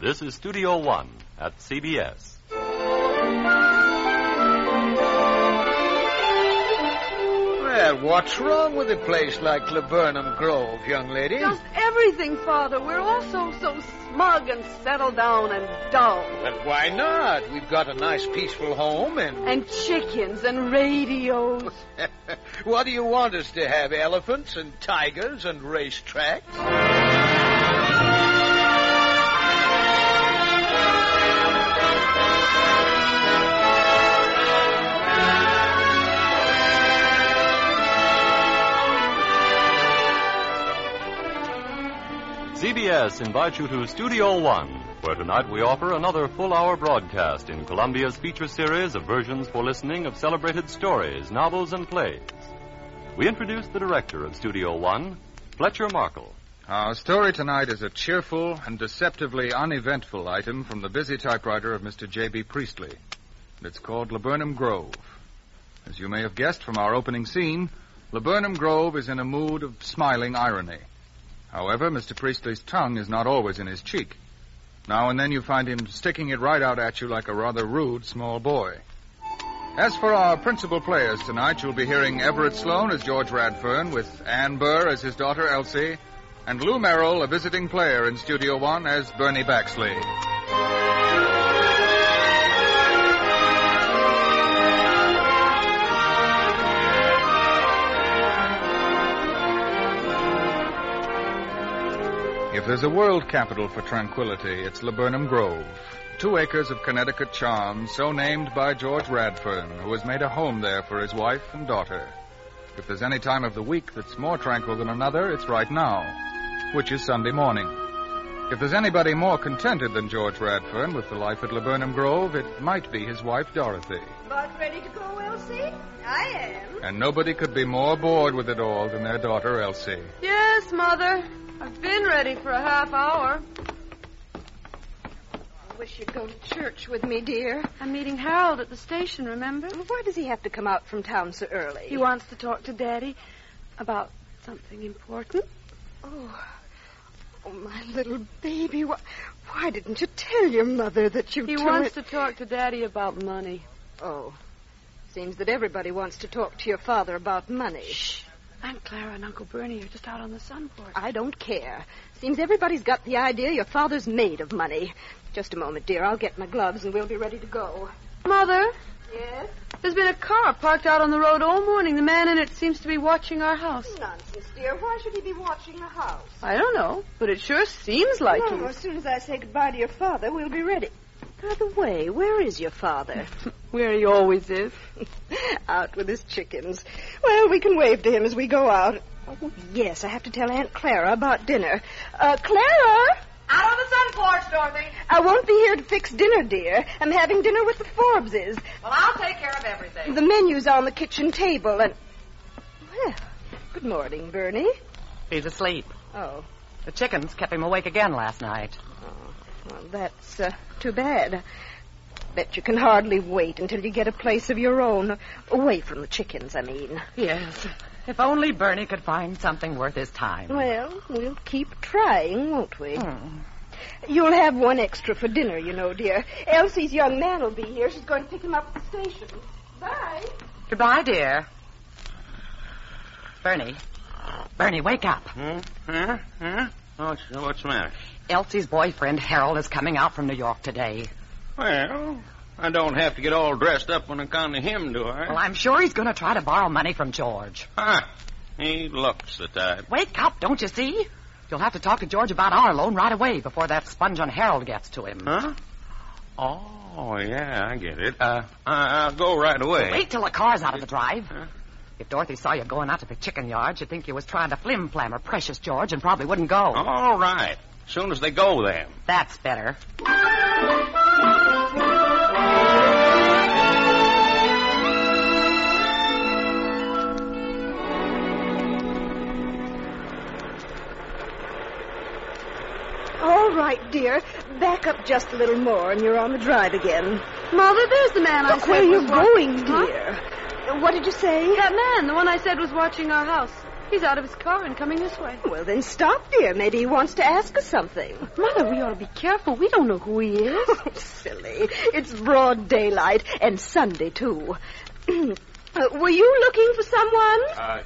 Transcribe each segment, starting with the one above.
This is Studio One at CBS. Well, what's wrong with a place like Laburnum Grove, young lady? Just everything, Father. We're all so smug and settled down and dull. But why not? We've got a nice, peaceful home and... And chickens and radios. What do you want us to have? Elephants and tigers and race tracks? CBS invites you to Studio One, where tonight we offer another full-hour broadcast in Columbia's feature series of versions for listening of celebrated stories, novels, and plays. We introduce the director of Studio One, Fletcher Markle. Our story tonight is a cheerful and deceptively uneventful item from the busy typewriter of Mr. J.B. Priestley. It's called Laburnum Grove. As you may have guessed from our opening scene, Laburnum Grove is in a mood of smiling irony. However, Mr. Priestley's tongue is not always in his cheek. Now and then you find him sticking it right out at you like a rather rude small boy. As for our principal players tonight, you'll be hearing Everett Sloane as George Radfern, with Anne Burr as his daughter Elsie, and Lou Merrill, a visiting player in Studio One, as Bernie Baxley. If there's a world capital for tranquility, it's Laburnum Grove. 2 acres of Connecticut charm, so named by George Radfern, who has made a home there for his wife and daughter. If there's any time of the week that's more tranquil than another, it's right now, which is Sunday morning. If there's anybody more contented than George Radfern with the life at Laburnum Grove, it might be his wife, Dorothy. About ready to go, Elsie? I am. And nobody could be more bored with it all than their daughter, Elsie. Yes, Mother. I've been ready for a half hour. I wish you'd go to church with me, dear. I'm meeting Harold at the station, remember? Well, why does he have to come out from town so early? He wants to talk to Daddy about something important. Oh, my little baby. Why didn't you tell your mother that you... He wants to talk to Daddy about money. Oh, seems that everybody wants to talk to your father about money. Shh. Aunt Clara and Uncle Bernie are just out on the sun porch. I don't care. Seems everybody's got the idea your father's made of money. Just a moment, dear. I'll get my gloves and we'll be ready to go. Mother? Yes? There's been a car parked out on the road all morning. The man in it seems to be watching our house. Nonsense, dear. Why should he be watching the house? I don't know, but it sure seems like it. No, as soon as I say goodbye to your father, we'll be ready. By the way, where is your father? Where he always is. Out with his chickens. Well, we can wave to him as we go out. Oh, yes, I have to tell Aunt Clara about dinner. Clara! Out on the sun porch, Dorothy. I won't be here to fix dinner, dear. I'm having dinner with the Forbeses. Well, I'll take care of everything. The menu's on the kitchen table and... Well, good morning, Bernie. He's asleep. Oh. The chickens kept him awake again last night. Oh. Well, that's too bad. Bet you can hardly wait until you get a place of your own. Away from the chickens, I mean. Yes. If only Bernie could find something worth his time. Well, we'll keep trying, won't we? Mm. You'll have one extra for dinner, you know, dear. Elsie's young man will be here. She's going to pick him up at the station. Bye. Goodbye, dear. Bernie, wake up. Huh? What's the matter? Elsie's boyfriend, Harold, is coming out from New York today. Well, I don't have to get all dressed up on account of him, do I? Well, I'm sure he's going to try to borrow money from George. He looks the type. Wake up, don't you see? You'll have to talk to George about our loan right away before that sponge on Harold gets to him. Huh? Oh, yeah, I get it. I'll go right away. Well, wait till the car's out of the drive. Huh? If Dorothy saw you going out to the chicken yard, she'd think you was trying to flim-flam her precious George and probably wouldn't go. All right. As soon as they go, then. That's better. All right, dear. Back up just a little more, and you're on the drive again. Mother, there's the man I said. Look where you're going, dear. Huh? What did you say? That man, the one I said was watching our house. He's out of his car and coming this way. Well, then stop, dear. Maybe he wants to ask us something. Mother, we ought to be careful. We don't know who he is. Oh, silly. It's broad daylight, and Sunday, too. Were you looking for someone?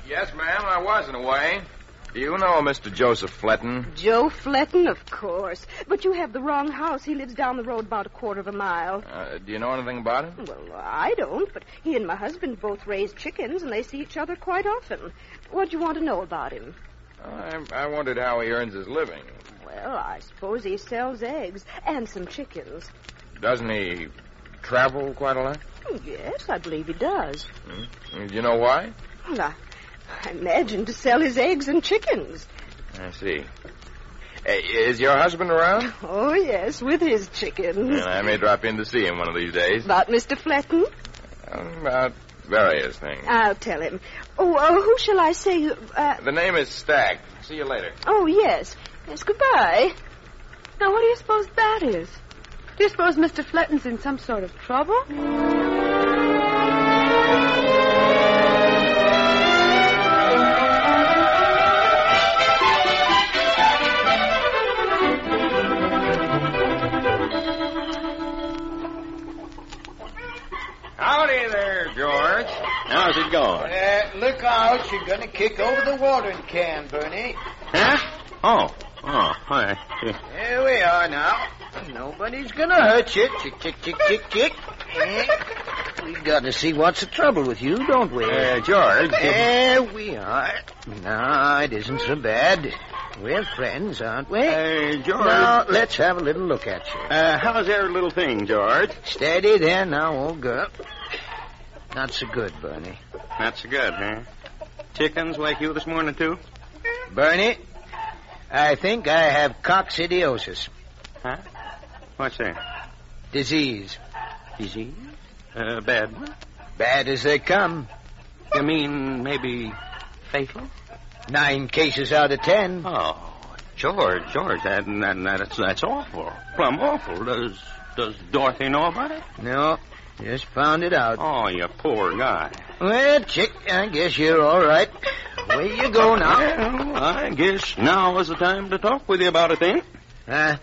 Yes, ma'am, I was in a way. Do you know Mr. Joseph Fletton? Joe Fletton, of course. But you have the wrong house. He lives down the road about a quarter of a mile. Do you know anything about him? Well, I don't, but he and my husband both raise chickens, and they see each other quite often. What do you want to know about him? I wondered how he earns his living. Well, I suppose he sells eggs and some chickens. Doesn't he travel quite a lot? Yes, I believe he does. Hmm? Do you know why? Well, I imagine to sell his eggs and chickens. I see. Is your husband around? Oh, yes, with his chickens. And I may drop in to see him one of these days. About Mr. Fletton? About various things. I'll tell him. Oh, who shall I say? The name is Stack. See you later. Oh, yes. Yes, goodbye. Now, what do you suppose that is? Do you suppose Mr. Fletton's in some sort of trouble? Howdy there, George. How's it going? Look out. You're going to kick over the watering can, Bernie. Huh? Oh, hi. Here we are now. Nobody's going to hurt you. Chick, chick, chick, chick, chick. We've got to see what's the trouble with you, don't we? George. There we are. No, it isn't so bad. We're friends, aren't we? George. Now, let's have a little look at you. How's our little thing, George? Steady there now, old girl. Not so good, Bernie. Not so good, huh? Chickens like you this morning, too? Bernie, I think I have coccidiosis. Huh? What's that? Disease. Disease? Bad one? Bad as they come. You mean maybe fatal? 9 cases out of 10. Oh, George, that's awful. Plumb awful. Does Dorothy know about it? No, just found it out. Oh, you poor guy. Well, Chick, I guess you're all right. Where you go now? Well, I guess now is the time to talk with you about it, then. Huh?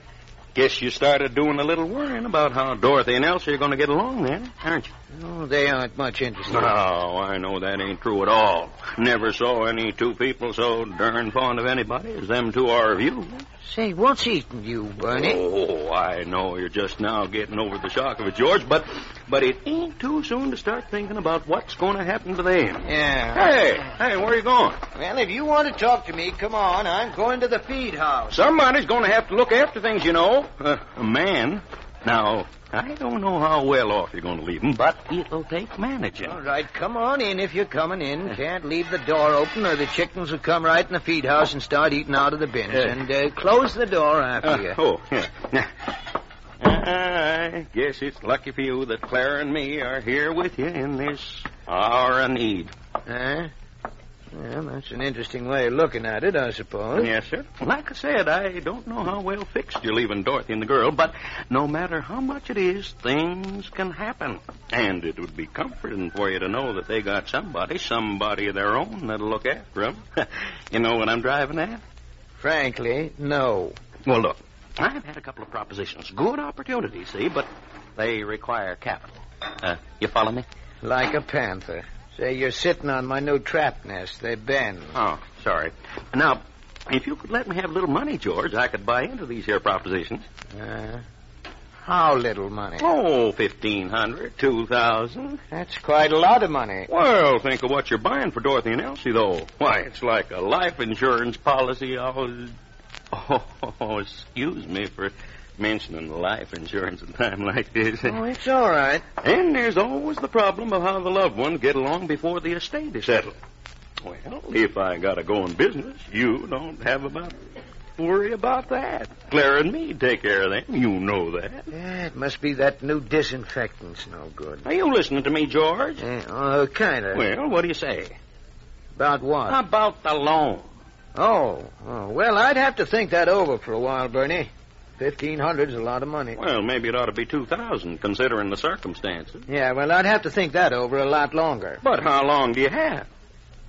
Guess you started doing a little worrying about how Dorothy and Elsie are going to get along then, aren't you? Oh, they aren't much interested. No, I know that ain't true at all. Never saw any two people so darn fond of anybody as them two are of you. Say, what's eating you, Bernie? Oh, I know you're just now getting over the shock of it, George, but it ain't too soon to start thinking about what's going to happen to them. Yeah. Hey, where are you going? Well, if you want to talk to me, come on. I'm going to the feed house. Somebody's going to have to look after things, you know. A man. Now, I don't know how well off you're going to leave him, but it'll take managing. All right, come on in if you're coming in. Can't leave the door open or the chickens will come right in the feed house and start eating out of the bins. And close the door after you. Oh, yeah. I guess it's lucky for you that Clara and me are here with you in this hour of need. Well, that's an interesting way of looking at it, I suppose. Yes, sir. Like I said, I don't know how well fixed you're leaving Dorothy and the girl, but no matter how much it is, things can happen. And it would be comforting for you to know that they got somebody of their own that'll look after them. You know what I'm driving at? Frankly, no. Well, look, I've had a couple of propositions. Good opportunities, see, but they require capital. You follow me? Like a panther. Say, you're sitting on my new trap nest. They bend. Oh, sorry. Now, if you could let me have a little money, George, I could buy into these here propositions. How little money? Oh, $1,500, $2,000. That's quite a lot of money. Well, think of what you're buying for Dorothy and Elsie, though. Why, it's like a life insurance policy. Oh, excuse me for mentioning life insurance at a time like this. Oh, it's all right. And there's always the problem of how the loved ones get along before the estate is settled. Well, if I got to go in business, you don't have about worry about that. Clara and me take care of them. You know that. Yeah, it must be that new disinfectant's no good. Are you listening to me, George? Kind of. Well, what do you say? About what? About the loan. Oh, well, I'd have to think that over for a while, Bernie. $1,500's a lot of money. Well, maybe it ought to be $2,000, considering the circumstances. Yeah, well, I'd have to think that over a lot longer. But how long do you have?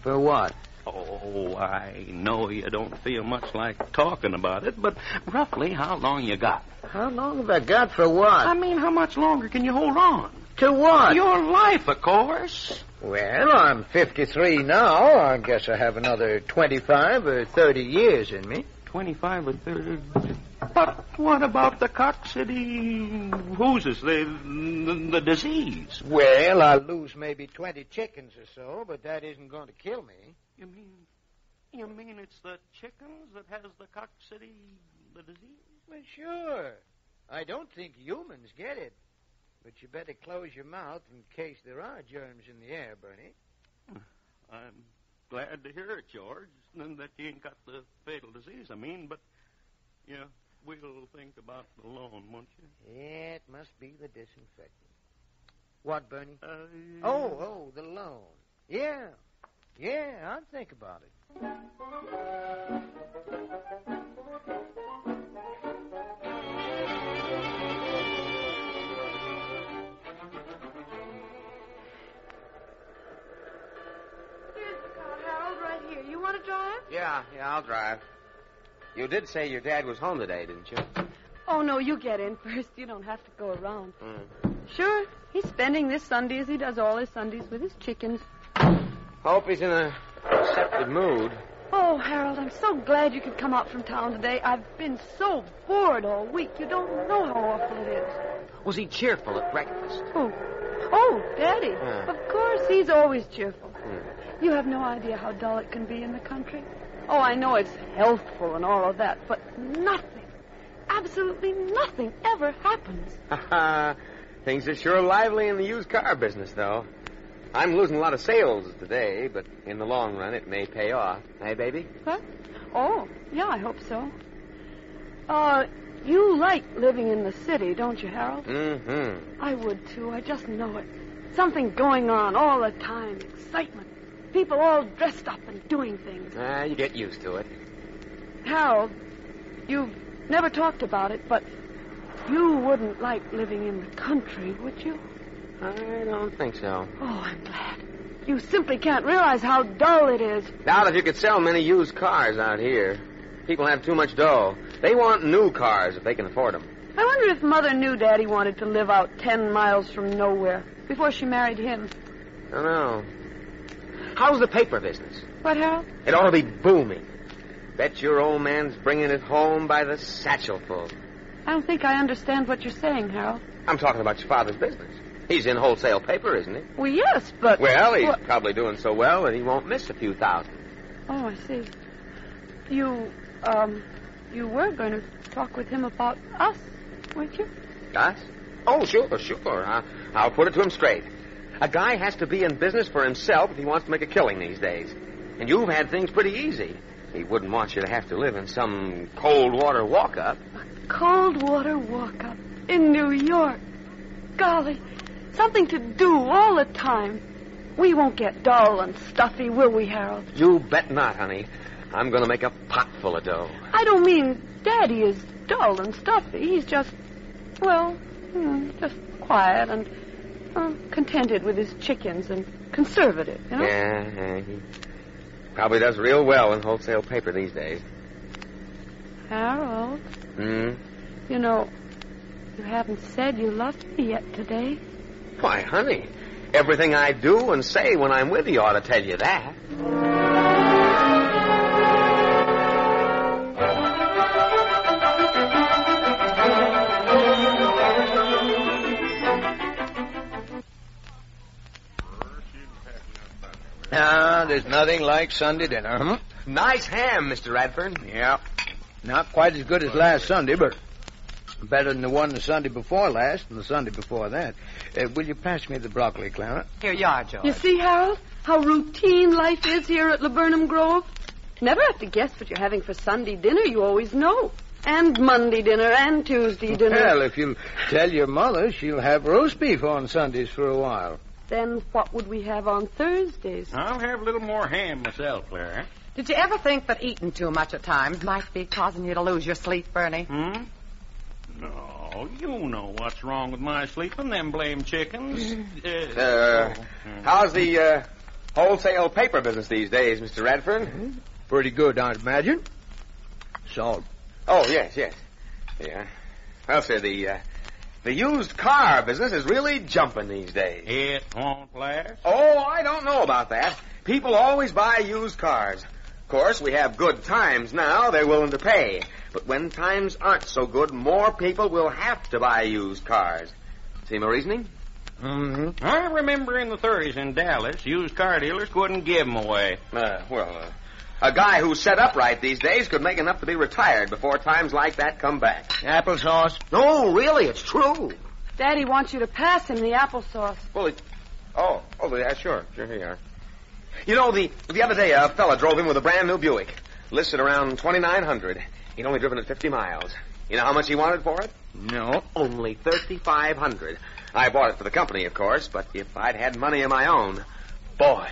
For what? Oh, I know you don't feel much like talking about it, but roughly how long you got? How long have I got for what? I mean, how much longer can you hold on? To what? Your life, of course. Well, I'm 53 now. I guess I have another 25 or 30 years in me. 25 or 30... But what about the coccidiosis, the disease? Well, I'll lose maybe 20 chickens or so, but that isn't going to kill me. You mean it's the chickens that has the coccidiosis disease? Well, sure. I don't think humans get it. But you better close your mouth in case there are germs in the air, Bernie. I'm glad to hear it, George, that you ain't got the fatal disease, I mean, but... Yeah, we'll think about the loan, won't you? Yeah, it must be the disinfectant. What, Bernie? Oh, the loan. Yeah, I'll think about it. Here's the car, Harold, right here. You want to drive? Yeah, I'll drive. You did say your dad was home today, didn't you? Oh, no, you get in first. You don't have to go around. Sure, he's spending this Sunday as he does all his Sundays with his chickens. Hope he's in a receptive mood. Oh, Harold, I'm so glad you could come out from town today. I've been so bored all week. You don't know how awful it is. Was he cheerful at breakfast? Oh, Daddy. Of course, he's always cheerful. You have no idea how dull it can be in the country. Oh, I know it's healthful and all of that, but nothing, absolutely nothing ever happens. Things are sure lively in the used car business, though. I'm losing a lot of sales today, but in the long run, it may pay off. Hey, baby? What? Oh, yeah, I hope so. You like living in the city, don't you, Harold? Mm-hmm. I would, too. I just know it. Something going on all the time, excitement. People all dressed up and doing things. You get used to it. Harold, you've never talked about it, but you wouldn't like living in the country, would you? I don't think so. Oh, I'm glad. You simply can't realize how dull it is. Doubt if you could sell many used cars out here. People have too much dough. They want new cars if they can afford them. I wonder if Mother knew Daddy wanted to live out 10 miles from nowhere before she married him. I don't know. How's the paper business? What, Harold? It ought to be booming. Bet your old man's bringing it home by the satchelful. I don't think I understand what you're saying, Harold. I'm talking about your father's business. He's in wholesale paper, isn't he? Well, yes, but... Well, he's probably doing so well that he won't miss a few thousand. Oh, I see. You were going to talk with him about us, weren't you? Us? Oh, sure. I'll put it to him straight. A guy has to be in business for himself if he wants to make a killing these days. And you've had things pretty easy. He wouldn't want you to have to live in some cold-water walk-up. A cold-water walk-up in New York. Golly, something to do all the time. We won't get dull and stuffy, will we, Harold? You bet not, honey. I'm going to make a pot full of dough. I don't mean Daddy is dull and stuffy. He's just, well, just quiet and... contented with his chickens and conservative, you know? Yeah, he probably does real well in wholesale paper these days. Harold? Hmm? You know, you haven't said you loved me yet today. Why, honey, everything I do and say when I'm with you ought to tell you that. There's nothing like Sunday dinner, huh? Nice ham, Mr. Radford. Yeah. Not quite as good as last Sunday, but better than the one the Sunday before last and the Sunday before that. Will you pass me the broccoli, Clara? Here you are, George. You see, Harold, how routine life is here at Laburnum Grove? Never have to guess what you're having for Sunday dinner. You always know. And Monday dinner and Tuesday dinner. Well, if you'll tell your mother, she'll have roast beef on Sundays for a while. Then what would we have on Thursdays? I'll have a little more ham myself, Clara. Did you ever think that eating too much at times might be causing you to lose your sleep, Bernie? Hmm? No, you know what's wrong with my sleeping, them blame chickens. How's the Wholesale paper business these days, Mr. Radford. Mm-hmm. Pretty good, I imagine. Sold. Oh, yes. Yeah. Well, sir, the used car business is really jumping these days. It won't last? Oh, I don't know about that. People always buy used cars. Of course, we have good times now. They're willing to pay. But when times aren't so good, more people will have to buy used cars. See my reasoning? Mm-hmm. I remember in the 30s in Dallas, used car dealers couldn't give them away. A guy who's set up right these days could make enough to be retired before times like that come back. Applesauce? No, really, it's true. Daddy wants you to pass him the applesauce. Well, yeah, sure, here you are. You know, the other day a fella drove in with a brand-new Buick. Listed around $2,900. He'd only driven it 50 miles. You know how much he wanted for it? No. Only $3,500. I bought it for the company, of course, but if I'd had money of my own, boy.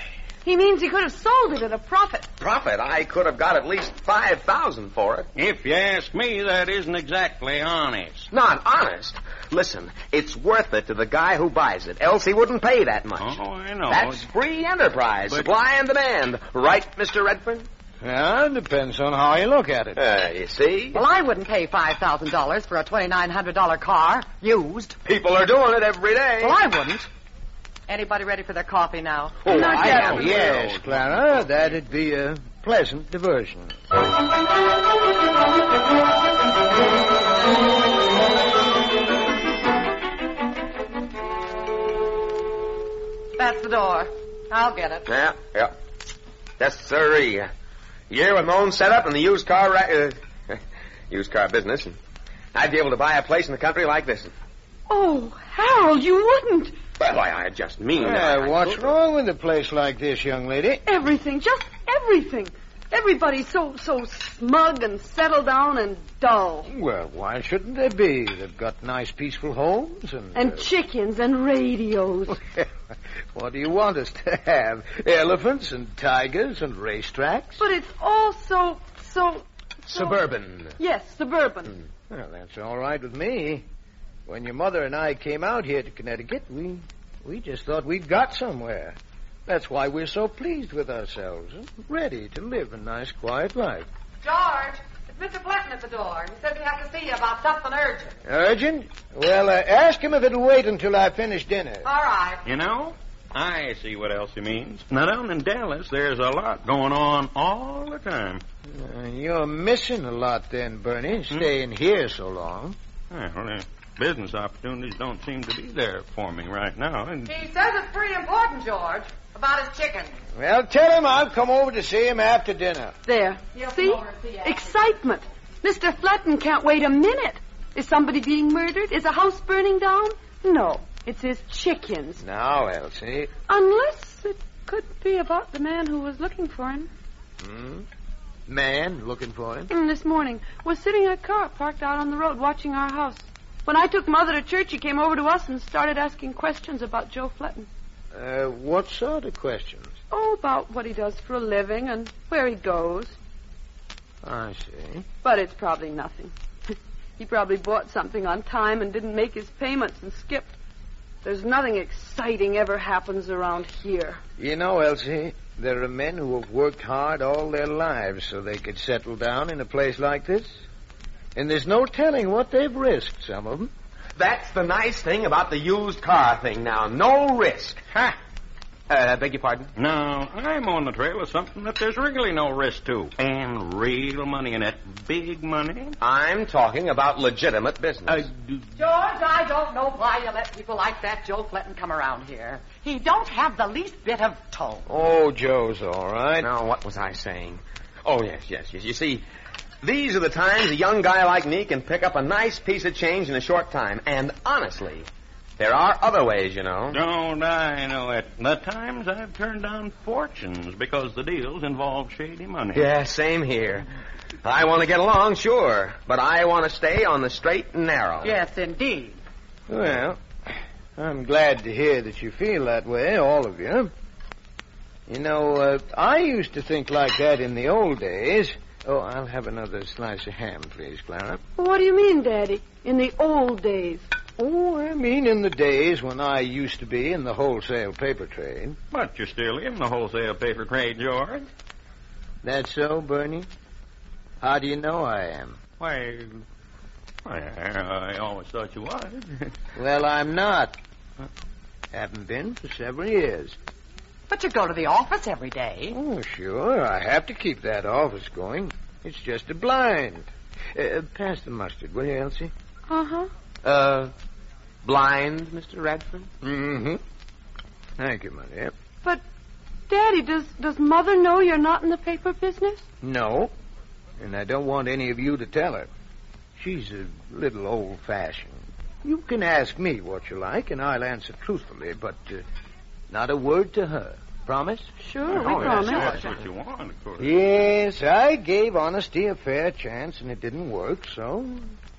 He means he could have sold it at a profit. Profit? I could have got at least $5,000 for it. If you ask me, that isn't exactly honest. Not honest? Listen, it's worth it to the guy who buys it, else he wouldn't pay that much. Oh, I know. That's free enterprise, supply and demand. Right, Mr. Redford? Yeah, it depends on how you look at it. You see? Well, I wouldn't pay $5,000 for a $2,900 car, used. People are doing it every day. Well, I wouldn't. Anybody ready for their coffee now? Oh, not yet. Yes, Clara, that'd be a pleasant diversion. That's the door. I'll get it. Yeah. Yes, sirree. Year with my own setup and the used car business. And I'd be able to buy a place in the country like this. Oh, Harold, you wouldn't. Well, I just mean... what's wrong with a place like this, young lady? Everything, just everything. Everybody's so smug and settled down and dull. Well, why shouldn't they be? They've got nice, peaceful homes and chickens and radios. What do you want us to have? Elephants and tigers and racetracks? But it's all so suburban. Yes, suburban. Well, that's all right with me. When your mother and I came out here to Connecticut, we just thought we'd got somewhere. That's why we're so pleased with ourselves and ready to live a nice, quiet life. George, it's Mr. Clinton at the door. He said we have to see you about something urgent. Urgent? Well, ask him if it'll wait until I finish dinner. All right. You know, I see what else he means. Now, down in Dallas, there's a lot going on all the time. You're missing a lot then, Bernie, staying here so long. Business opportunities don't seem to be there for me right now. And... He says it's pretty important, George, about his chickens. Well, tell him I'll come over to see him after dinner. There. See? Excitement. Mr. Fletton can't wait a minute. Is somebody being murdered? Is a house burning down? No. It's his chickens. Now, Elsie. Unless it could be about the man who was looking for him. Hmm? Man looking for him? This morning. Was sitting in a car parked out on the road watching our house. When I took Mother to church, he came over to us and started asking questions about Joe Fletton. What sort of questions? Oh, about what he does for a living and where he goes. I see. But it's probably nothing. He probably bought something on time and didn't make his payments and skipped. There's nothing exciting ever happens around here. You know, Elsie, there are men who have worked hard all their lives so they could settle down in a place like this. And there's no telling what they've risked, some of them. That's the nice thing about the used car thing now. No risk. Ha! I beg your pardon? No, I'm on the trail of something that there's really no risk to. And real money in it. Big money. I'm talking about legitimate business. George, I don't know why you let people like that Joe Fletton come around here. He don't have the least bit of tone. Oh, Joe's all right. Now, what was I saying? Oh, yes. You see... These are the times a young guy like me can pick up a nice piece of change in a short time. And honestly, there are other ways, you know. Don't I know it. The times I've turned down fortunes because the deals involve shady money. Yeah, same here. I want to get along, sure. But I want to stay on the straight and narrow. Yes, indeed. Well, I'm glad to hear that you feel that way, all of you. You know, I used to think like that in the old days... Oh, I'll have another slice of ham, please, Clara. What do you mean, Daddy? In the old days? Oh, I mean in the days when I used to be in the wholesale paper trade. But you're still in the wholesale paper trade, George. That so, Bernie? How do you know I am? Why I always thought you was. Well, I'm not. Haven't been for several years. But you go to the office every day. Oh, sure. I have to keep that office going. It's just a blind. Pass the mustard, will you, Elsie? Uh-huh. Blind, Mr. Radford? Mm-hmm. Thank you, my dear. But, Daddy, does Mother know you're not in the paper business? No. And I don't want any of you to tell her. She's a little old-fashioned. You can ask me what you like, and I'll answer truthfully, but not a word to her. Promise? Sure, we promise. That's what you want, of course. Yes, I gave honesty a fair chance, and it didn't work, so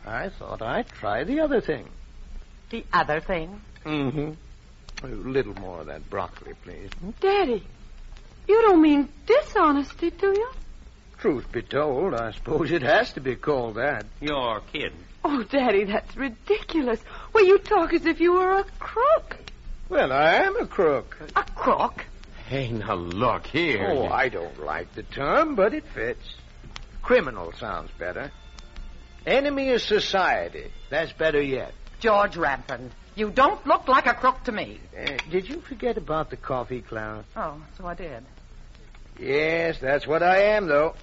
I thought I'd try the other thing. The other thing? Mm-hmm. A little more of that broccoli, please. Daddy, you don't mean dishonesty, do you? Truth be told, I suppose it has to be called that. You're kidding. Oh, Daddy, that's ridiculous. Well, you talk as if you were a crook. Well, I am a crook. A crook? Hey, now look here. Oh, I don't like the term, but it fits. Criminal sounds better. Enemy of society. That's better yet. George Radford, you don't look like a crook to me. Did you forget about the coffee, Clara? Oh, so I did. Yes, that's what I am, though.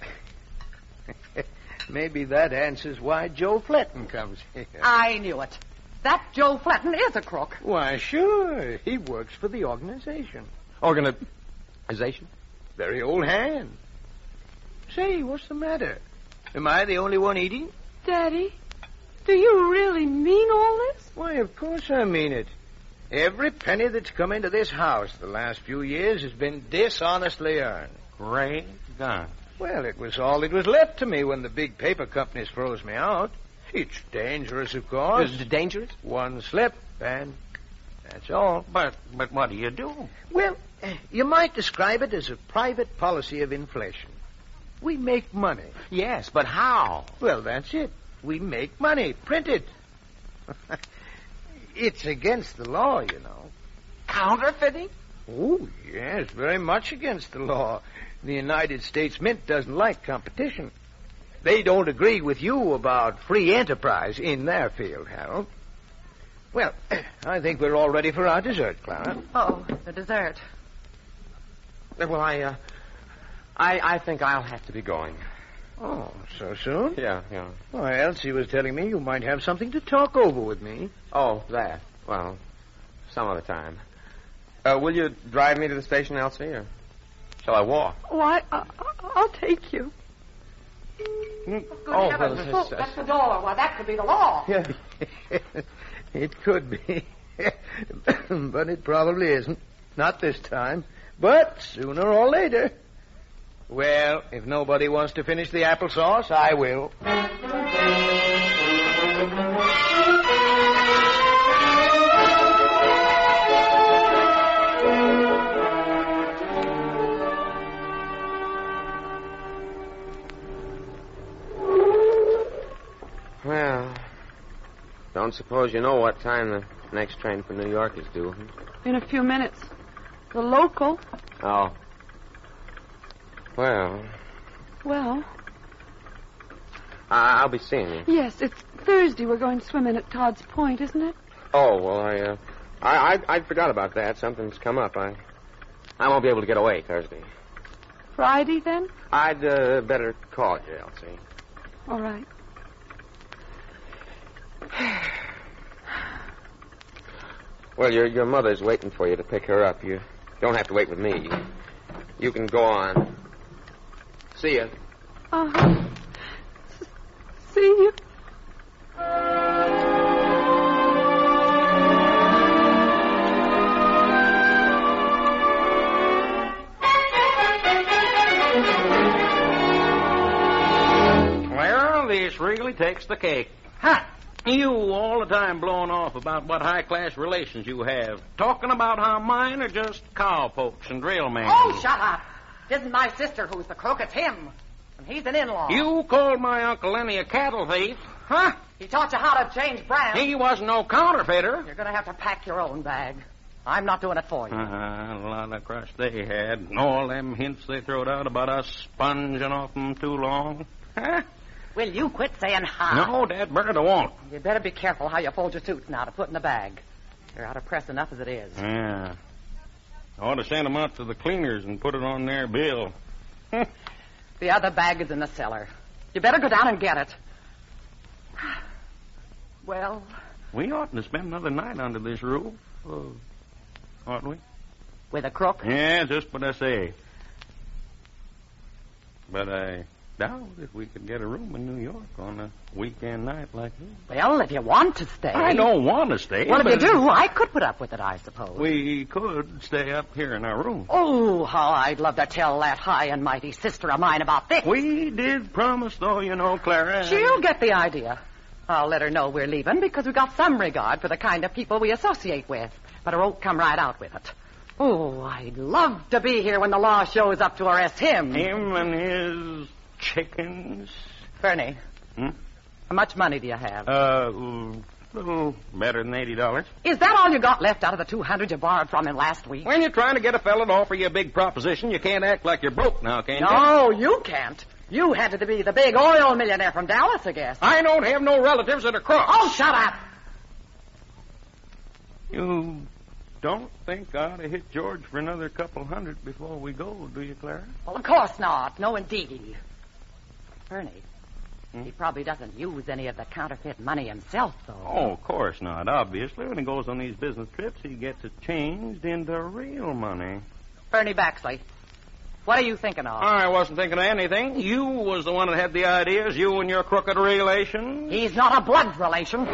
Maybe that answers why Joe Fletton comes here. I knew it. That Joe Fletton is a crook. Why, sure. He works for the organization. Organization? Very old hand. Say, what's the matter? Am I the only one eating? Daddy, do you really mean all this? Why, of course I mean it. Every penny that's come into this house the last few years has been dishonestly earned. Great God. Well, it was all that was left to me when the big paper companies froze me out. It's dangerous, of course. Dangerous? One slip, and that's all. But what do you do? Well, you might describe it as a private policy of inflation. We make money. Yes, but how? Well, that's it. We make money. Print it. It's against the law, you know. Counterfeiting? Oh, yes, very much against the law. The United States Mint doesn't like competition. They don't agree with you about free enterprise in their field, Harold. Well, I think we're all ready for our dessert, Clara. Oh, the dessert. Well, I think I'll have to be going. Oh, so soon? Yeah. Why, Elsie was telling me you might have something to talk over with me. Oh, that. Well, some other time. Will you drive me to the station, Elsie, or shall I walk? Oh, I'll take you. That's the door. Why, that could be the law. Yeah. It could be. But it probably isn't. Not this time. But sooner or later. Well, if nobody wants to finish the applesauce, I will. Well, don't suppose you know what time the next train for New York is due, huh? In a few minutes. The local. Oh. Well? I'll be seeing you. Yes, it's Thursday. We're going swimming at Todd's Point, isn't it? Oh, well, I forgot about that. Something's come up. I won't be able to get away Thursday. Friday, then? I'd better call you, Elsie. All right. Well, your mother's waiting for you to pick her up. You don't have to wait with me. You can go on. See you. See you. Well, this really takes the cake. Ha! You all the time blowing off about what high-class relations you have. Talking about how mine are just cowpokes and drill men. Oh, shut up. It isn't my sister who's the crook, it's him. And he's an in-law. You called my Uncle Lenny a cattle thief. Huh? He taught you how to change brands. He was no counterfeiter. You're going to have to pack your own bag. I'm not doing it for you. A lot of crush they had, and all them hints they throwed out about us sponging off them too long. Huh? Will you quit saying hi? No, Dad Bird, I won't. You better be careful how you fold your suits now to put in the bag. They're out of press enough as it is. Yeah. I ought to send them out to the cleaners and put it on their bill. The other bag is in the cellar. You better go down and get it. Well? We oughtn't to spend another night under this roof. Aren't we? With a crook? Yeah, just what I say. But I doubt if we could get a room in New York on a weekend night like this. Well, if you want to stay. I don't want to stay. Well, if you do, I could put up with it, I suppose. We could stay up here in our room. Oh, how I'd love to tell that high and mighty sister of mine about this. We did promise, though, you know, Clara. She'll get the idea. I'll let her know we're leaving because we got some regard for the kind of people we associate with. But her won't come right out with it. Oh, I'd love to be here when the law shows up to arrest him. Him and his chickens. Fernie, how much money do you have? A little better than $80. Is that all you got left out of the $200 you borrowed from him last week? When you're trying to get a fellow to offer you a big proposition, you can't act like you're broke now, can you? No, you can't. You had to be the big oil millionaire from Dallas, I guess. I don't have no relatives that are crook. Oh, shut up. You don't think I ought to hit George for another couple hundred before we go, do you, Clara? Well, of course not. No, indeed. Bernie, he probably doesn't use any of the counterfeit money himself, though. Oh, of course not. Obviously, when he goes on these business trips, he gets it changed into real money. Bernie Baxley. What are you thinking of? I wasn't thinking of anything. You was the one that had the ideas, you and your crooked relations. He's not a blood relation.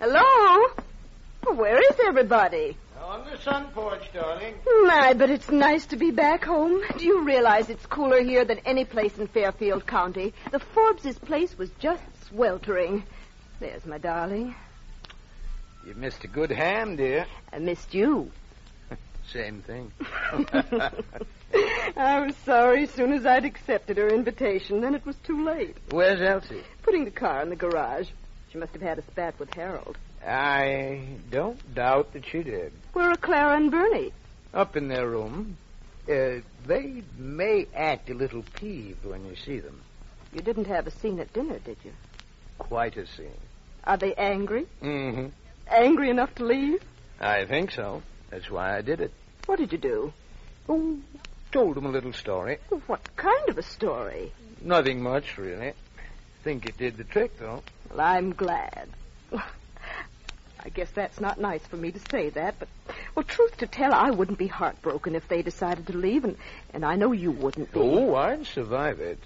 Hello? Where is everybody? On the sun porch, darling. My, but it's nice to be back home. Do you realize it's cooler here than any place in Fairfield County? The Forbes' place was just sweltering. There's my darling. You missed a good ham, dear. I missed you. Same thing. I was sorry as soon as I'd accepted her invitation. Then it was too late. Where's Elsie? Putting the car in the garage. She must have had a spat with Harold. I don't doubt that she did. Where are Clara and Bernie? Up in their room. They may act a little peeved when you see them. You didn't have a scene at dinner, did you? Quite a scene. Are they angry? Mm-hmm. Angry enough to leave? I think so. That's why I did it. What did you do? Oh, told them a little story. What kind of a story? Nothing much, really. Think it did the trick, though. Well, I'm glad. I guess that's not nice for me to say that, but, well, truth to tell, I wouldn't be heartbroken if they decided to leave, and I know you wouldn't be. Oh, I'd survive it.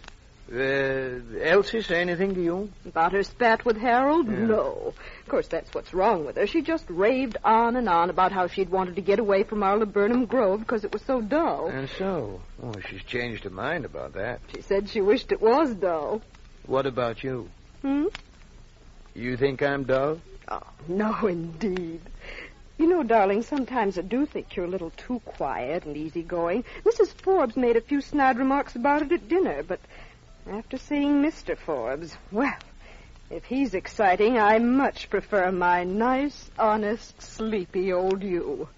Elsie say anything to you? About her spat with Harold? Yeah. No. Of course, that's what's wrong with her. She just raved on and on about how she'd wanted to get away from our Laburnum Grove because it was so dull. And so? Oh, she's changed her mind about that. She said she wished it was dull. What about you? You think I'm dull? Oh, no, indeed. You know, darling, sometimes I do think you're a little too quiet and easygoing. Mrs. Forbes made a few snide remarks about it at dinner, but after seeing Mr. Forbes, well, if he's exciting, I much prefer my nice, honest, sleepy old you.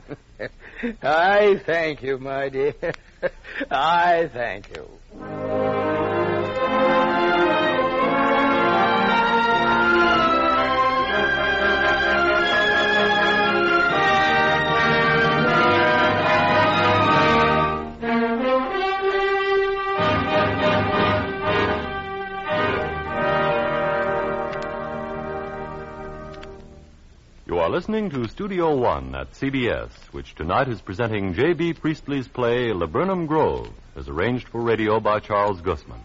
I thank you, my dear. I thank you. Listening to Studio One at CBS, which tonight is presenting J.B. Priestley's play Laburnum Grove, as arranged for radio by Charles Gussman.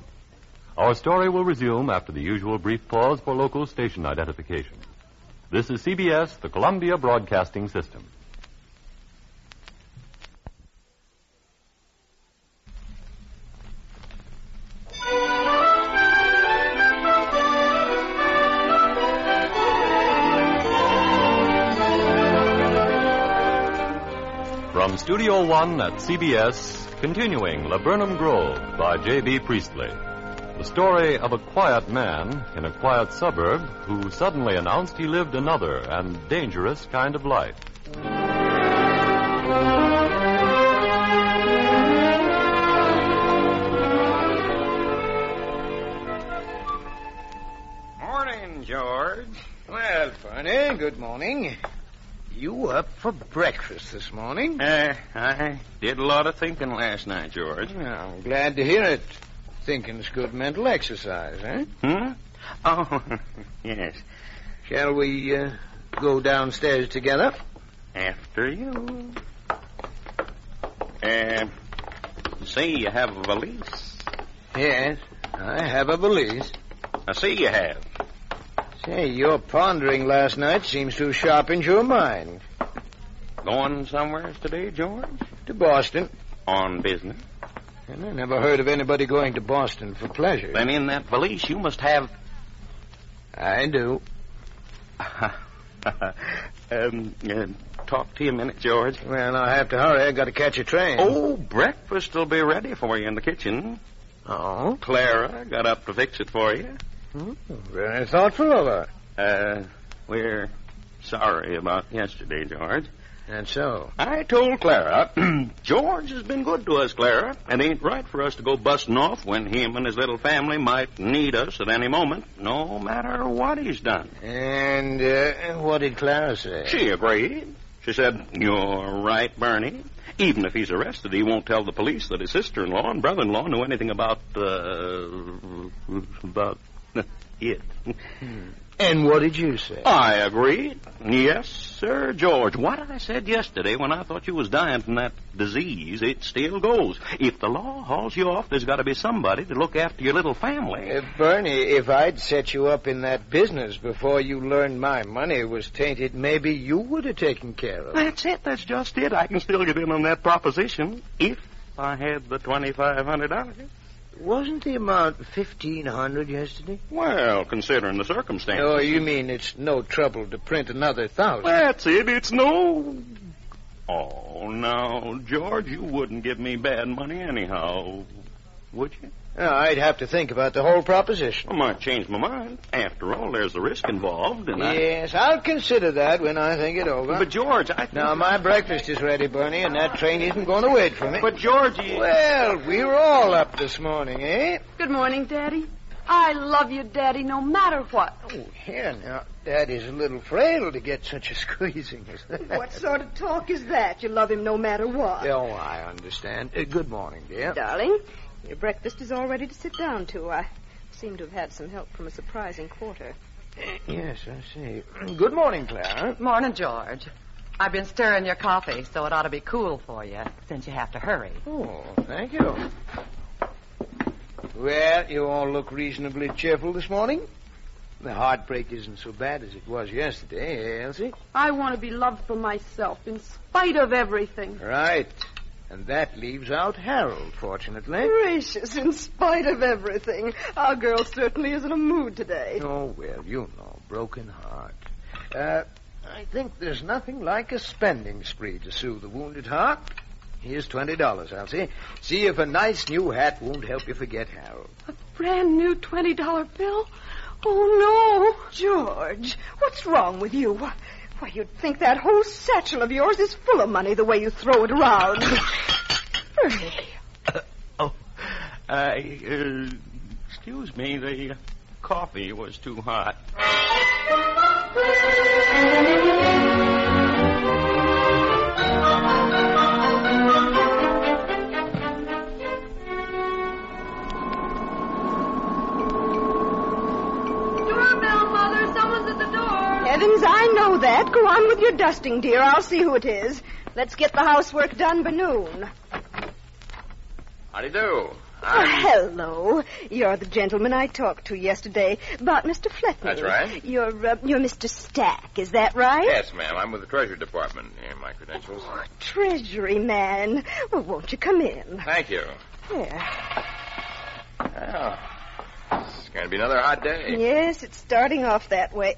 Our story will resume after the usual brief pause for local station identification. This is CBS, the Columbia Broadcasting System. From Studio One at CBS, continuing Laburnum Grove by J.B. Priestley. The story of a quiet man in a quiet suburb who suddenly announced he lived another and dangerous kind of life. Morning, George. Well, Barney, good morning. You up for breakfast this morning? I did a lot of thinking last night, George. Well, I'm glad to hear it. Thinking's good mental exercise, eh? Hmm? Oh, yes. Shall we go downstairs together? After you. See, you have a valise. Yes, I have a valise. I see you have. Say, your pondering last night seems to have sharpened your mind. Going somewhere today, George? To Boston. On business? And I never heard of anybody going to Boston for pleasure. Then in that valise you must have... I do. Talk to you a minute, George. Well, I have to hurry. I got to catch a train. Oh, breakfast will be ready for you in the kitchen. Oh? Clara got up to fix it for you. Oh, very thoughtful of her. We're sorry about yesterday, George. And so? I told Clara, George has been good to us, Clara. It ain't right for us to go busting off when him and his little family might need us at any moment, no matter what he's done. And what did Clara say? She agreed. She said, you're right, Bernie. Even if he's arrested, he won't tell the police that his sister-in-law and brother-in-law knew anything about it. And what did you say? I agreed. Yes, sir, George. What I said yesterday when I thought you was dying from that disease, it still goes. If the law hauls you off, there's got to be somebody to look after your little family. Bernie, if I'd set you up in that business before you learned my money was tainted, maybe you would have taken care of it. That's it. That's just it. I can still get in on that proposition if I had the $2,500. Wasn't the amount $1,500 yesterday? Well, considering the circumstances. Oh, you mean it's no trouble to print another $1,000? That's it. It's no... Oh, now, George, you wouldn't give me bad money anyhow, would you? No, I'd have to think about the whole proposition. I might change my mind. After all, there's the risk involved, and Yes, I'll consider that when I think it over. But, George, I... Now, my breakfast is ready, Bernie, and that train isn't going to wait for me. But, Georgie... Well, we were all up this morning, eh? Good morning, Daddy. I love you, Daddy, no matter what. Oh, here now. Daddy's a little frail to get such a squeezing as that. What sort of talk is that? You love him no matter what. Oh, I understand. Good morning, dear. Darling... Your breakfast is all ready to sit down to. I seem to have had some help from a surprising quarter. Yes, I see. Good morning, Clara. Morning, George. I've been stirring your coffee, so it ought to be cool for you, since you have to hurry. Oh, thank you. Well, you all look reasonably cheerful this morning. The heartbreak isn't so bad as it was yesterday, eh, Elsie? I want to be loved for myself, in spite of everything. Right. And that leaves out Harold, fortunately. Gracious, in spite of everything. Our girl certainly is in a mood today. Oh, well, you know, broken heart. I think there's nothing like a spending spree to soothe the wounded heart. Here's $20, Elsie. See if a nice new hat won't help you forget Harold. A brand new $20 bill? Oh, no. George, what's wrong with you? Why, you'd think that whole satchel of yours is full of money the way you throw it around. Bernie. Excuse me, the coffee was too hot. Doorbell, Mother. Someone's at the door. Heavens, I know that. Go on with your dusting, dear. I'll see who it is. Let's get the housework done by noon. Howdy do. Hello. You're the gentleman I talked to yesterday about Mr. Fletcher. That's right. You're Mr. Stack, is that right? Yes, ma'am. I'm with the Treasury Department. Here are my credentials. Oh, Treasury man. Well, won't you come in? Thank you. Here. Well, it's going to be another hot day. Yes, it's starting off that way.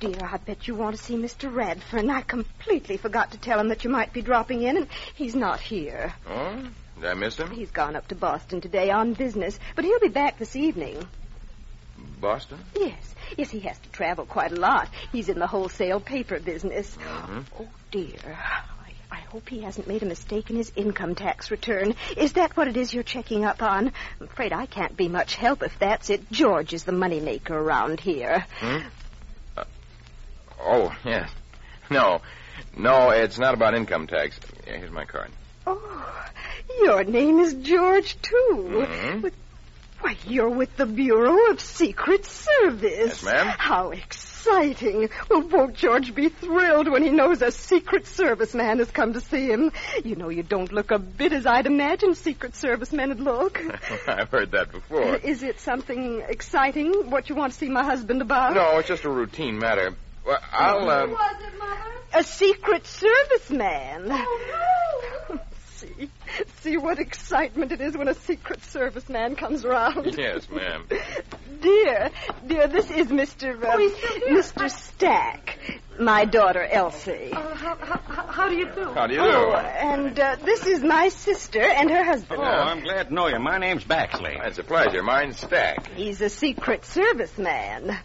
dear, I bet you want to see Mr. Radford, and I completely forgot to tell him that you might be dropping in, and he's not here. Oh? Did I miss him? He's gone up to Boston today on business, but he'll be back this evening. Boston? Yes. Yes, he has to travel quite a lot. He's in the wholesale paper business. Mm-hmm. Oh, dear. I hope he hasn't made a mistake in his income tax return. Is that what it is you're checking up on? I'm afraid I can't be much help if that's it. George is the moneymaker around here. Hmm? Oh, yes. No, it's not about income tax. Yeah, here's my card. Oh, your name is George, too. Mm-hmm. Why, you're with the Bureau of Secret Service. Yes, ma'am. How exciting. Well, won't George be thrilled when he knows a Secret Service man has come to see him? You know, you don't look a bit as I'd imagine Secret Service men would look. I've heard that before. Is it something exciting, what you want to see my husband about? No, it's just a routine matter. Well, Who was it, Mother? A Secret Service man. Oh, no. See what excitement it is when a Secret Service man comes around. Yes, ma'am. Dear, this is Mr. Stack, my daughter Elsie. How do you do? How do you do? Oh, and this is my sister and her husband. Oh, I'm glad to know you. My name's Baxley. That's a pleasure. Mine's Stack. He's a Secret Service man.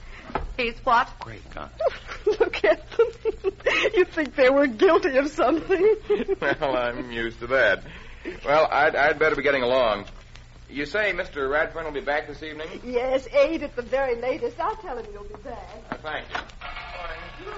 He's what? Great God. Look at them. You'd think they were guilty of something. Well, I'm used to that. Well, I'd better be getting along. You say Mr. Radford will be back this evening? Yes, 8 at the very latest. I'll tell him you'll be back. Thank you.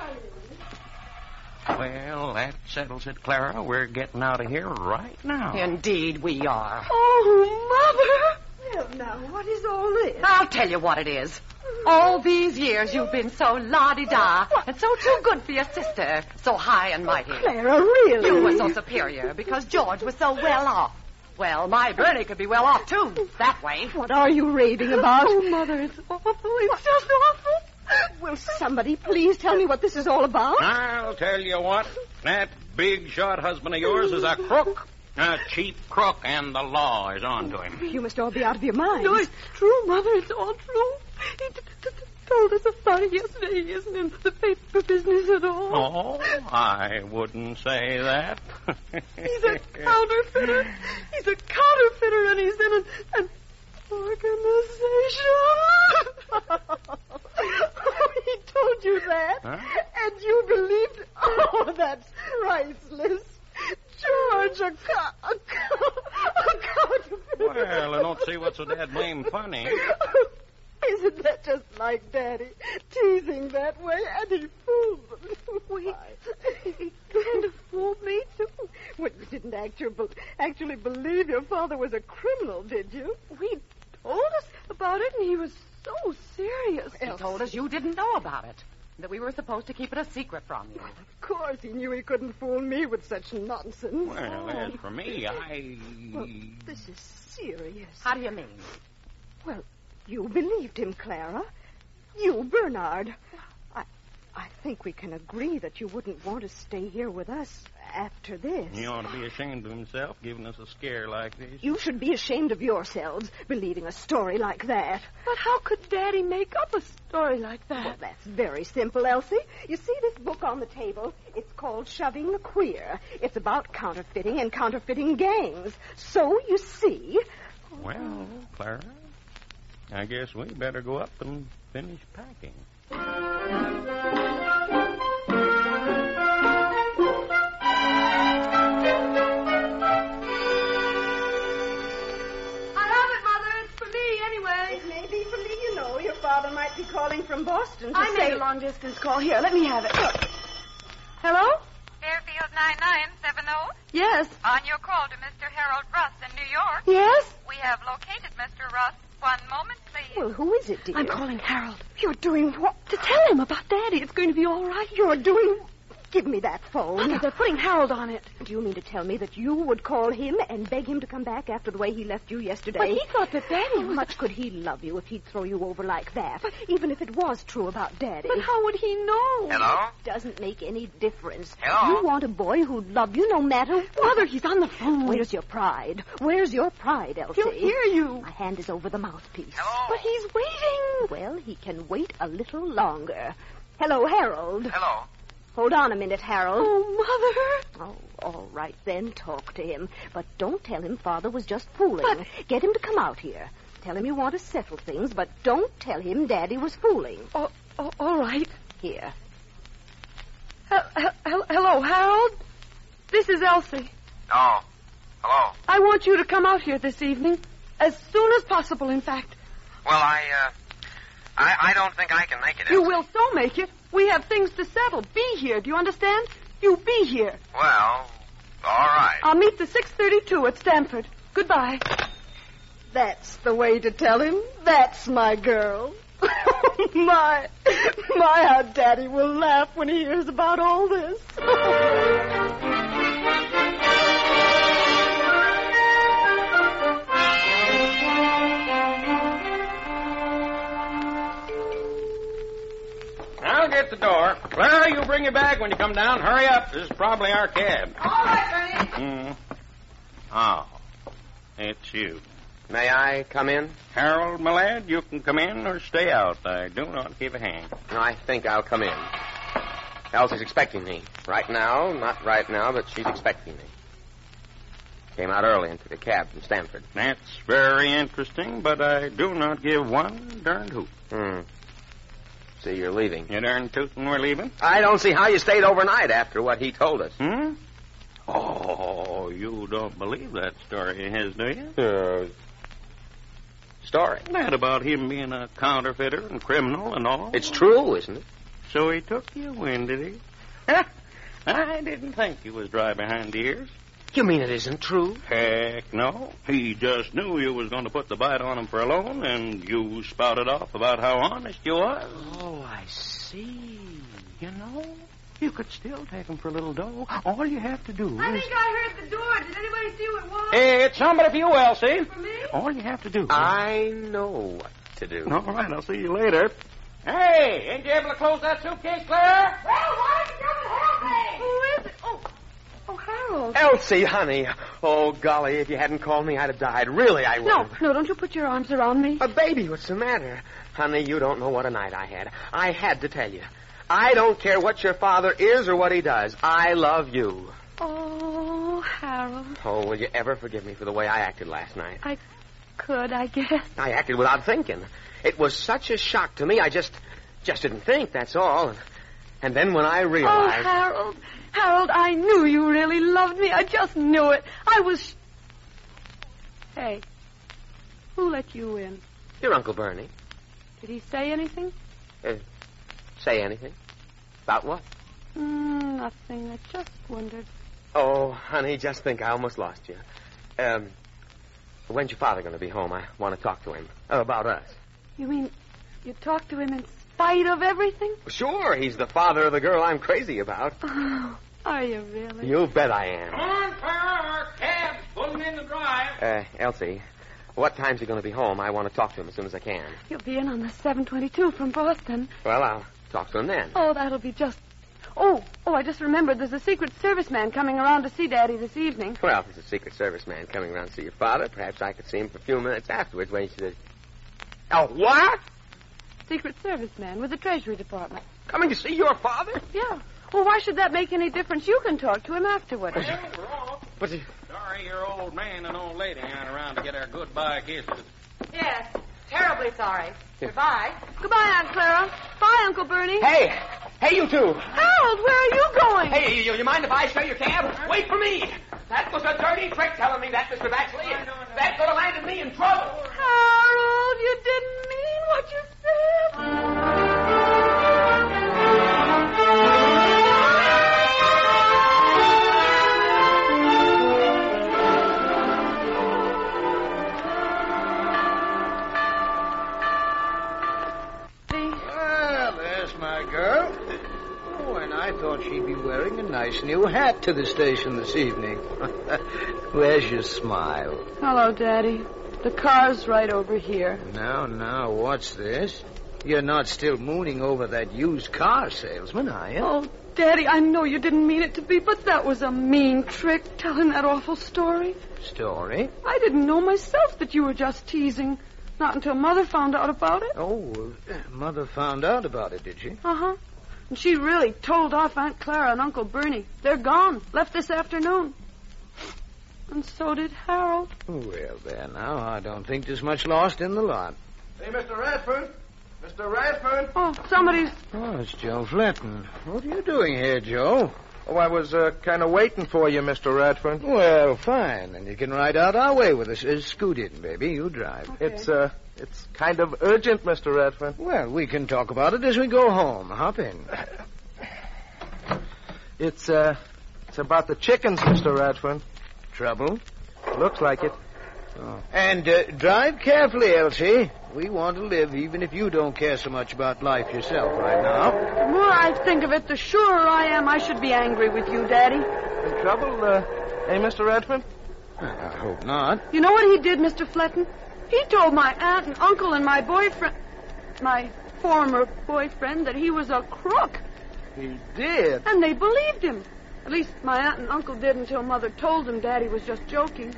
Good morning. Well, that settles it, Clara. We're getting out of here right now. Indeed, we are. Oh, Mother. Well, now, what is all this? I'll tell you what it is. All these years you've been so la-di-da and so too good for your sister, so high and mighty. Clara, really? You were so superior because George was so well off. Well, my Bernie could be well off, too, that way. What are you raving about? Oh, Mother, it's awful. It's just awful. Will somebody please tell me what this is all about? I'll tell you what. That big shot husband of yours is a crook. A cheap crook, and the law is on to him. You must all be out of your minds. No, it's true, Mother. It's all true. He told us about it yesterday. He isn't in the paper business at all. Oh, I wouldn't say that. He's a counterfeiter. He's a counterfeiter, and he's in an organization. Oh, he told you that, and you believed. Oh, that's priceless. George, a counterfeiter. Well, I don't see what's so dad blame funny. Isn't that just like Daddy? Teasing that way, and he fooled them. Why? He kind of fooled me, too. Well, you didn't actually believe your father was a criminal, did you? He told us about it, and he was so serious. He told us you didn't know about it, that we were supposed to keep it a secret from you. Well, of course, he knew he couldn't fool me with such nonsense. Well, as for me, Well, this is serious. How do you mean? Well, you believed him, Clara. You, Bernard. I think we can agree that you wouldn't want to stay here with us after this. He ought to be ashamed of himself, giving us a scare like this. You should be ashamed of yourselves, believing a story like that. But how could Daddy make up a story like that? Well, that's very simple, Elsie. You see this book on the table? It's called Shoving the Queer. It's about counterfeiting and counterfeiting gangs. So, you see... Well, Clara... I guess we better go up and finish packing. I love it, Mother. It's for me, anyway. It may be for me, you know. Your father might be calling from Boston. I made a long-distance call. Here, let me have it. Look. Hello? Airfield 9970? Yes. On your call to Mr. Harold Russ in New York. Yes? We have located Mr. Russ. One moment, please. Well, who is it, dear? I'm calling Harold. You're doing what? To tell him about Daddy. It's going to be all right. You're doing... Give me that phone. Mother, they're putting Harold on it. Do you mean to tell me that you would call him and beg him to come back after the way he left you yesterday? But he thought that Daddy was... How much could he love you if he'd throw you over like that? But even if it was true about Daddy. But how would he know? Hello? It doesn't make any difference. Hello? You want a boy who'd love you no matter what. Mother, he's on the phone. Where's your pride? Where's your pride, Elsie? He'll hear you. My hand is over the mouthpiece. Hello? But he's waiting. Well, he can wait a little longer. Hello, Harold. Hello. Hold on a minute, Harold. Oh, Mother. Oh, all right, then. Talk to him. But don't tell him Father was just fooling. But... Get him to come out here. Tell him you want to settle things, but don't tell him Daddy was fooling. Oh, all right. Here. Hello, Harold. This is Elsie. Oh, hello. I want you to come out here this evening. As soon as possible, in fact. Well, I don't think I can make it. You will so make it. We have things to settle. Be here. Do you understand? You be here. Well, all right. I'll meet the 6:32 at Stanford. Goodbye. That's the way to tell him. That's my girl. My, how Daddy will laugh when he hears about all this. I'll get the door. Clara, you bring your bag when you come down. Hurry up. This is probably our cab. All right, Ernie. Oh, it's you. May I come in? Harold, my lad, you can come in or stay out. I do not give a hang. No, I think I'll come in. Elsie's expecting me. Right now, not right now, but she's expecting me. Came out early and took a cab from Stanford. That's very interesting, but I do not give one darned hoot. See, you're leaving. You darned tootin' we're leaving? I don't see how you stayed overnight after what he told us. Oh, you don't believe that story of his, do you? Story. That about him being a counterfeiter and criminal and all. It's true, isn't it? So he took you in, did he? I didn't think you was dry behind the ears. You mean it isn't true? Heck no. He just knew you was going to put the bite on him for a loan, and you spouted off about how honest you was. Oh, I see. You know, you could still take him for a little dough. All you have to do is... I think I heard the door. Did anybody see who it was? Hey, it's somebody for you, Elsie. For me? All you have to do... I know what to do. All right, I'll see you later. Hey, ain't you able to close that suitcase, Claire? Well, why don't you come and help me? Who is it? Oh, Harold. Elsie, honey. Oh, golly, if you hadn't called me, I'd have died. Really, I would. No, don't you put your arms around me. Baby, what's the matter? Honey, you don't know what a night I had. I had to tell you. I don't care what your father is or what he does. I love you. Oh, Harold. Oh, will you ever forgive me for the way I acted last night? I could, I guess. I acted without thinking. It was such a shock to me, I just didn't think, that's all. And then when I realized... Oh, Harold, I knew you really loved me. I just knew it. I was... Hey, who let you in? Your Uncle Bernie. Did he say anything? Say anything? About what? Nothing. I just wondered. Oh, honey, just think. I almost lost you. When's your father going to be home? I want to talk to him about us. You mean you talked to him in spite of everything? Sure. He's the father of the girl I'm crazy about. Oh, are you really? You bet I am. Come on, Clara. Our cab's pulling in the drive. Elsie... What time's he going to be home? I want to talk to him as soon as I can. He'll be in on the 7:22 from Boston. Well, I'll talk to him then. Oh, that'll be just... Oh, I just remembered there's a Secret Service man coming around to see Daddy this evening. Well, if there's a Secret Service man coming around to see your father, perhaps I could see him for a few minutes afterwards when he says... Oh, what? Secret Service man with the Treasury Department. Coming to see your father? Yeah. Well, why should that make any difference? You can talk to him afterwards. Well, we're off. But... Sorry your old man and old lady aren't around to get our goodbye kisses. Yes, terribly sorry. Yeah. Goodbye. Goodbye, Aunt Clara. Bye, Uncle Bernie. Hey, you two. Harold, where are you going? Hey, you mind if I show your cab? Wait for me. That was a dirty trick telling me that, Mr. Baxley. No. That could have landed me in trouble. Harold, you didn't mean what you said. I thought she'd be wearing a nice new hat to the station this evening. Where's your smile? Hello, Daddy. The car's right over here. Now, what's this? You're not still mooning over that used car salesman, are you? Oh, Daddy, I know you didn't mean it to be, but that was a mean trick, telling that awful story. Story? I didn't know myself that you were just teasing. Not until Mother found out about it. Oh, Mother found out about it, did she? Uh-huh. And she really told off Aunt Clara and Uncle Bernie. They're gone. Left this afternoon. And so did Harold. Well, there now, I don't think there's much lost in the lot. Hey, Mr. Radford. Mr. Radford. Oh, somebody's... Oh, it's Joe Fletton. What are you doing here, Joe? Oh, I was kind of waiting for you, Mr. Radford. Well, fine. And you can ride out our way with us. Scoot in, baby. You drive. Okay. It's kind of urgent, Mr. Radford. Well, we can talk about it as we go home. Hop in. It's about the chickens, Mr. Radford. Trouble? Looks like it. Oh. And drive carefully, Elsie. We want to live, even if you don't care so much about life yourself right now. The more I think of it, the surer I am I should be angry with you, Daddy. In trouble, hey, Mr. Radford? I hope not. You know what he did, Mr. Fletton? He told my aunt and uncle and my boyfriend, my former boyfriend, that he was a crook. He did? And they believed him. At least my aunt and uncle did until Mother told them Daddy was just joking.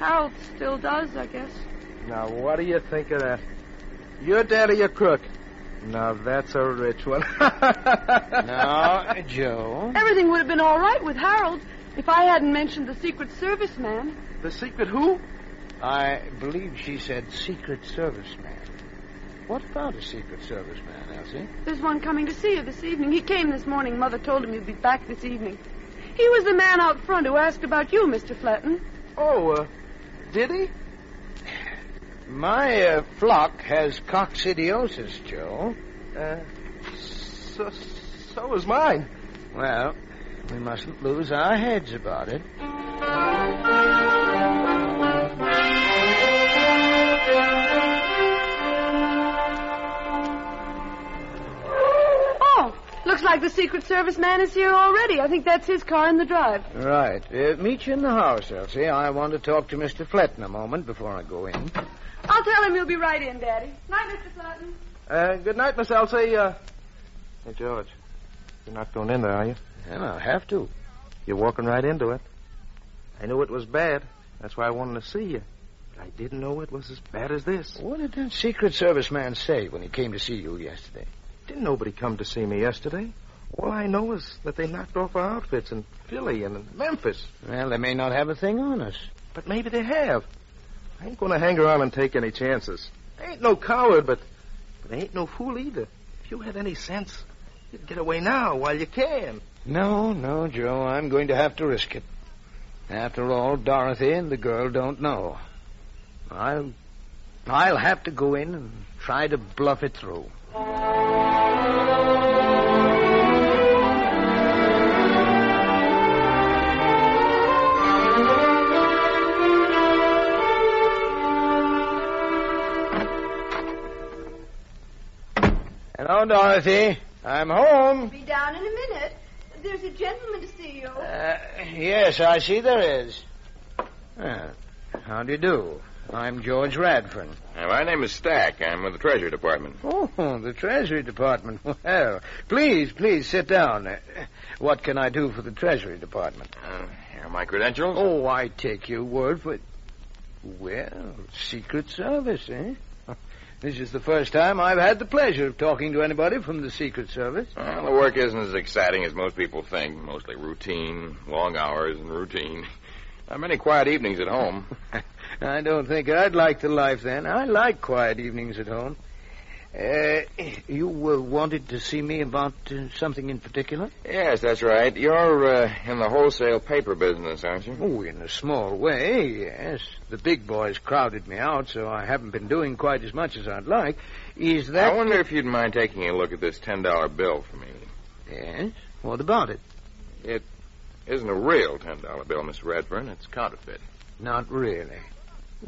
Harold still does, I guess. Now, what do you think of that? Your daddy a crook. Now, that's a rich one. Now, Joe... Everything would have been all right with Harold if I hadn't mentioned the Secret Service man. The Secret who? I believe she said Secret Service man. What about a Secret Service man, Elsie? There's one coming to see you this evening. He came this morning. Mother told him he'd be back this evening. He was the man out front who asked about you, Mr. Fletton. Oh, did he? My flock has coccidiosis, Joe. So is mine. Well, we mustn't lose our heads about it. Oh, looks like the Secret Service man is here already. I think that's his car in the drive. Right. Meet you in the house, Elsie. I want to talk to Mr. Fletton a moment before I go in. I'll tell him you'll be right in, Daddy. Night, Mr. Fletton. Good night, Miss Elsie. Hey, George, you're not going in there, are you? Well, I have to. You're walking right into it. I knew it was bad. That's why I wanted to see you. But I didn't know it was as bad as this. What did that Secret Service man say when he came to see you yesterday? Didn't nobody come to see me yesterday. All I know is that they knocked off our outfits in Philly and in Memphis. Well, they may not have a thing on us. But maybe they have. I ain't going to hang around and take any chances. I ain't no coward, but I ain't no fool either. If you had any sense, you'd get away now while you can. No, Joe, I'm going to have to risk it. After all, Dorothy and the girl don't know. I'll have to go in and try to bluff it through. Hello, Dorothy. I'm home. I'll be down in a minute. There's a gentleman to see you. Yes, I see there is. How do you do? I'm George Radford. My name is Stack. I'm with the Treasury Department. Oh, the Treasury Department. Well, please sit down. What can I do for the Treasury Department? Here are my credentials. Oh, I take your word for it. Well, Secret Service, eh? This is the first time I've had the pleasure of talking to anybody from the Secret Service. Well, the work isn't as exciting as most people think. Mostly routine, long hours and routine. Not many quiet evenings at home. I don't think I'd like the life then. I like quiet evenings at home. You wanted to see me about something in particular? Yes, that's right. You're in the wholesale paper business, aren't you? Oh, in a small way, yes. The big boys crowded me out, so I haven't been doing quite as much as I'd like. Is that... I wonder if you'd mind taking a look at this $10 bill for me. Yes? What about it? It isn't a real $10 bill, Mr. Radford. It's counterfeit. Not really.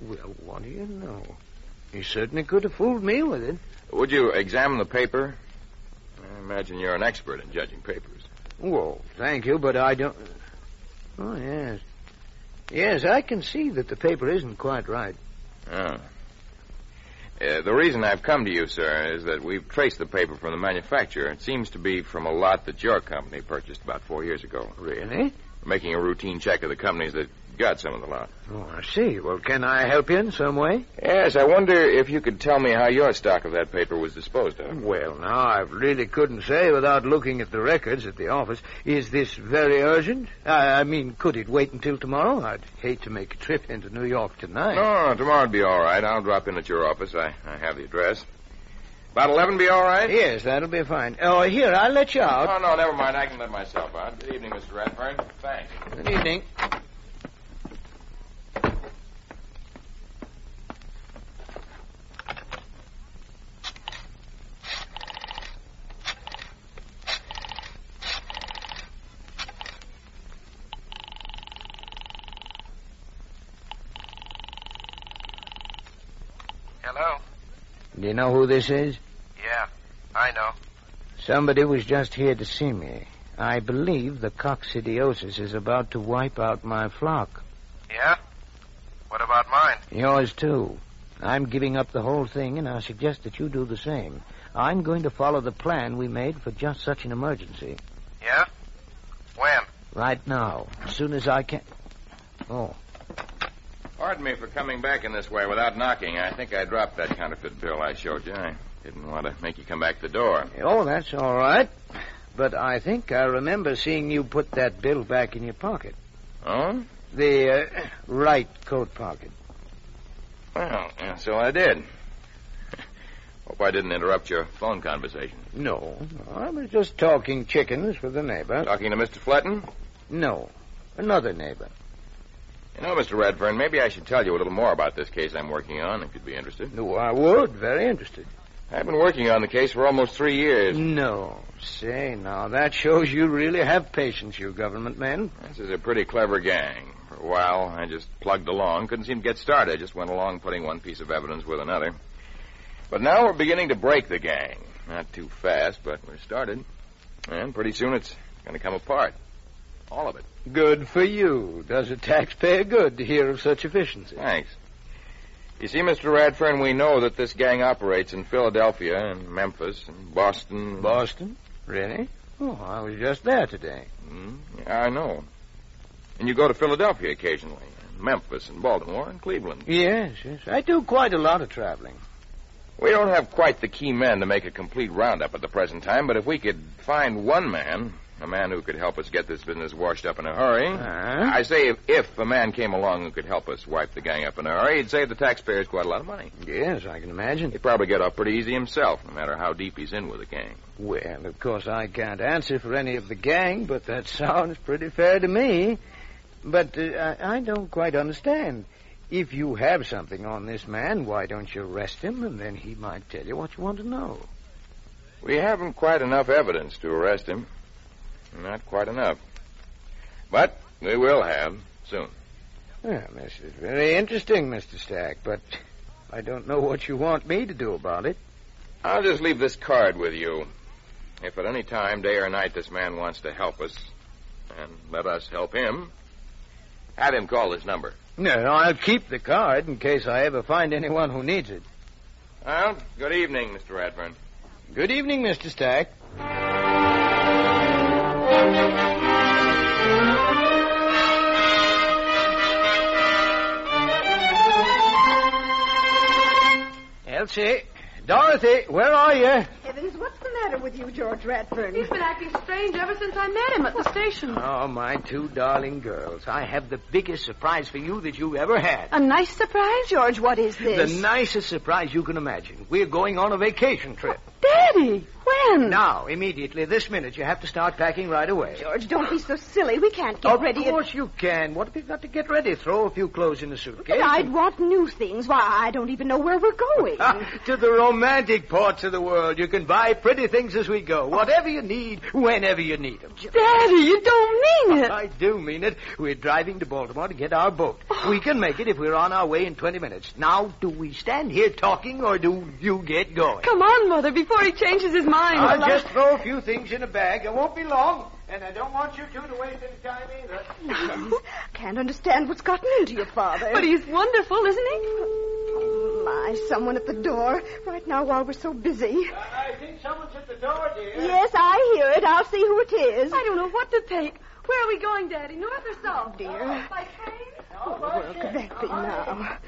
Well, what do you know? You certainly could have fooled me with it. Would you examine the paper? I imagine you're an expert in judging papers. Well, thank you, but I don't... Oh, yes. Yes, I can see that the paper isn't quite right. Oh. The reason I've come to you, sir, is that we've traced the paper from the manufacturer. It seems to be from a lot that your company purchased about 4 years ago. Really? Making a routine check of the companies that got some of the lot. Oh, I see. Well, can I help you in some way? Yes, I wonder if you could tell me how your stock of that paper was disposed of. Well, now, I really couldn't say without looking at the records at the office. Is this very urgent? I mean, could it wait until tomorrow? I'd hate to make a trip into New York tonight. No, tomorrow'd be all right. I'll drop in at your office. I have the address. About 11 be all right? Yes, that'll be fine. Oh, here, I'll let you out. Oh, no, never mind. I can let myself out. Good evening, Mr. Ratburn. Thanks. Good evening. Hello? Do you know who this is? Yeah, I know. Somebody was just here to see me. I believe the coccidiosis is about to wipe out my flock. Yeah? What about mine? Yours, too. I'm giving up the whole thing, and I suggest that you do the same. I'm going to follow the plan we made for just such an emergency. Yeah? When? Right now. As soon as I can... Oh. Pardon me for coming back in this way without knocking. I think I dropped that counterfeit bill I showed you. I didn't want to make you come back to the door. Oh, that's all right. But I think I remember seeing you put that bill back in your pocket. Oh? The right coat pocket. Well, so I did. Hope I didn't interrupt your phone conversation. No, I was just talking chickens with a neighbor. Talking to Mr. Fletton? No, another neighbor. You know, Mr. Redfern, maybe I should tell you a little more about this case I'm working on, if you'd be interested. No, I would. Very interested. I've been working on the case for almost 3 years. No. Say, now, that shows you really have patience, you government men. This is a pretty clever gang. For a while, I just plugged along. Couldn't seem to get started. I just went along putting one piece of evidence with another. But now we're beginning to break the gang. Not too fast, but we're started. And pretty soon it's going to come apart. All of it. Good for you. Does a taxpayer good to hear of such efficiency? Thanks. You see, Mr. Radfern, we know that this gang operates in Philadelphia and Memphis and Boston. Boston? Really? Oh, I was just there today. Yeah, I know. And you go to Philadelphia occasionally, and Memphis and Baltimore and Cleveland. Yes. I do quite a lot of traveling. We don't have quite the key men to make a complete roundup at the present time, but if we could find one man... a man who could help us get this business washed up in a hurry. Uh-huh. I say if a man came along who could help us wipe the gang up in a hurry, he'd save the taxpayers quite a lot of money. Yes, I can imagine. He'd probably get off pretty easy himself, no matter how deep he's in with the gang. Well, of course, I can't answer for any of the gang, but that sounds pretty fair to me. But I don't quite understand. If you have something on this man, why don't you arrest him, and then he might tell you what you want to know? We haven't quite enough evidence to arrest him. Not quite enough. But we will have soon. Well, this is very interesting, Mr. Stack, but I don't know what you want me to do about it. I'll just leave this card with you. If at any time, day or night, this man wants to help us, and let us help him, have him call this number. No, I'll keep the card in case I ever find anyone who needs it. Well, good evening, Mr. Radburn. Good evening, Mr. Stack. Elsie, Dorothy, where are you? Heavens, what's the matter with you, George Radburn? He's been acting strange ever since I met him at the station. Oh, my two darling girls, I have the biggest surprise for you that you ever had. A nice surprise, George? What is this? The nicest surprise you can imagine. We're going on a vacation trip. Oh, Daddy! When? Now, immediately, this minute. You have to start packing right away. George, don't be so silly. We can't get ready. Of course you can. What have you got to get ready? Throw a few clothes in a suitcase. But I'd want new things. Why, I don't even know where we're going. To the romantic parts of the world. You can buy pretty things as we go. Whatever you need, whenever you need them. Daddy, you don't mean it. I do mean it. We're driving to Baltimore to get our boat. Oh. We can make it if we're on our way in 20 minutes. Now, do we stand here talking or do you get going? Come on, Mother, before he changes his mind. I'll just throw a few things in a bag. It won't be long, and I don't want you two to waste any time either. No, can't understand what's gotten into your father. But he's wonderful, isn't he? Oh, my, someone at the door right now while we're so busy. I think someone's at the door, dear. Yes, I hear it. I'll see who it is. I don't know what to take. Where are we going, Daddy? North or south? Oh, dear. By train? Oh, where could that be now?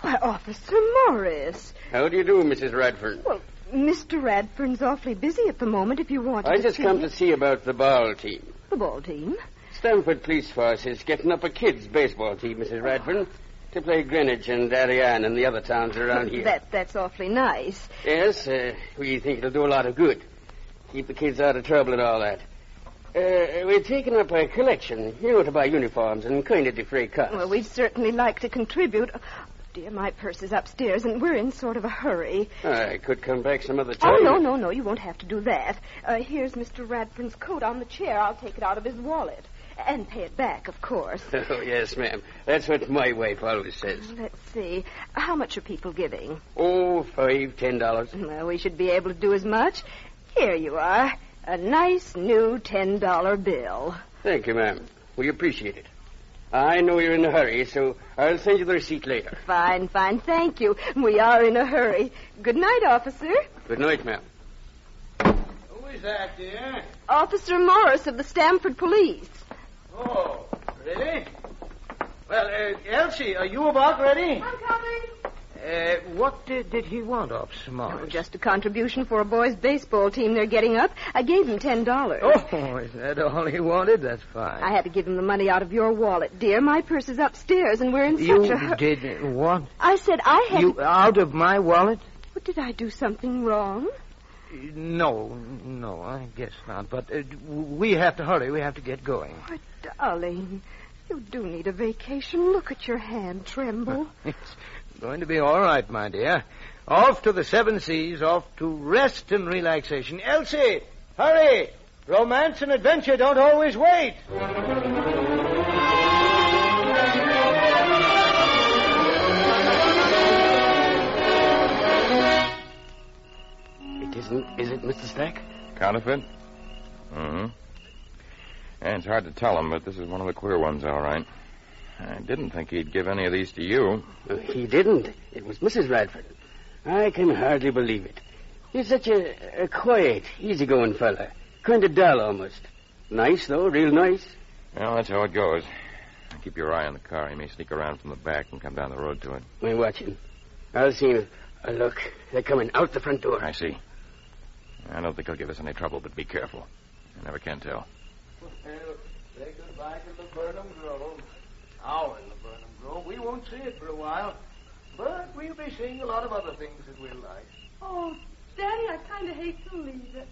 Why, Officer Morris. How do you do, Mrs. Radford? Well, Mr. Radford's awfully busy at the moment if you want to see him. I just come to see about the ball team. The ball team? Stamford Police Force is getting up a kids' baseball team, Mrs. Radford, to play Greenwich and Darien and the other towns around here. That's awfully nice. Yes, we think it'll do a lot of good. Keep the kids out of trouble and all that. We're taking up a collection, you know, to buy uniforms and kind of defray costs. Well, we'd certainly like to contribute. Dear, my purse is upstairs, and we're in sort of a hurry. I could come back some other time. Oh, no, you won't have to do that. Here's Mr. Radford's coat on the chair. I'll take it out of his wallet. And pay it back, of course. Oh, yes, ma'am. That's what my wife always says. Let's see. How much are people giving? Oh, $5, $10. Well, we should be able to do as much. Here you are. A nice new $10 bill. Thank you, ma'am. We appreciate it. I know you're in a hurry, so I'll send you the receipt later. Fine. Thank you. We are in a hurry. Good night, officer. Good night, ma'am. Who is that, dear? Officer Morris of the Stamford Police. Oh, really? Well, Elsie, are you about ready? I'm coming. What did he want, Officer Morris? Oh, just a contribution for a boys' baseball team they're getting up. I gave him $10. Oh, is that all he wanted? That's fine. I had to give him the money out of your wallet, dear. My purse is upstairs, and we're in such a hurry. You did what? I said I had... You out of my wallet? What, did I do something wrong? No, I guess not. But we have to hurry. We have to get going. Oh, darling, you do need a vacation. Look at your hand tremble. It's going to be all right, my dear. Off to the seven seas, off to rest and relaxation. Elsie, hurry! Romance and adventure don't always wait. It isn't, is it, Mr. Stack? Counterfeit? Mm-hmm. And it's hard to tell him, but this is one of the queer ones, all right. I didn't think he'd give any of these to you. He didn't. It was Mrs. Radford. I can hardly believe it. He's such a quiet, easygoing fella. Kind of dull, almost. Nice, though, real nice. Well, that's how it goes. Keep your eye on the car. He may sneak around from the back and come down the road to it. We're watching. I'll see him. Look, they're coming out the front door. I see. I don't think he'll give us any trouble, but be careful. You never can tell. Well, say goodbye to Laburnum Grove. Our Laburnum Grove. We won't see it for a while, but we'll be seeing a lot of other things that we'll like. Oh, Daddy, I kind of hate to leave it.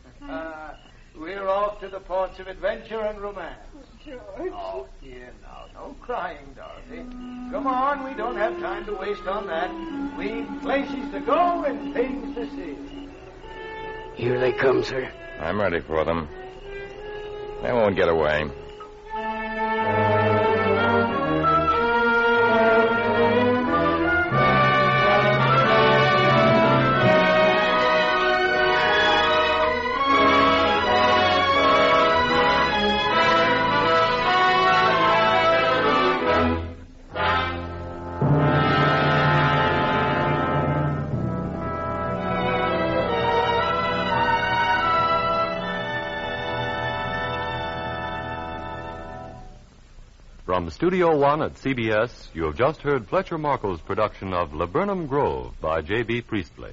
We're off to the ports of adventure and romance. George. Oh, dear, now, no crying, Dorothy. Come on, we don't have time to waste on that. We've places to go and things to see. Here they come, sir. I'm ready for them. They won't get away. From Studio One at CBS, you have just heard Fletcher Markle's production of Laburnum Grove by J.B. Priestley.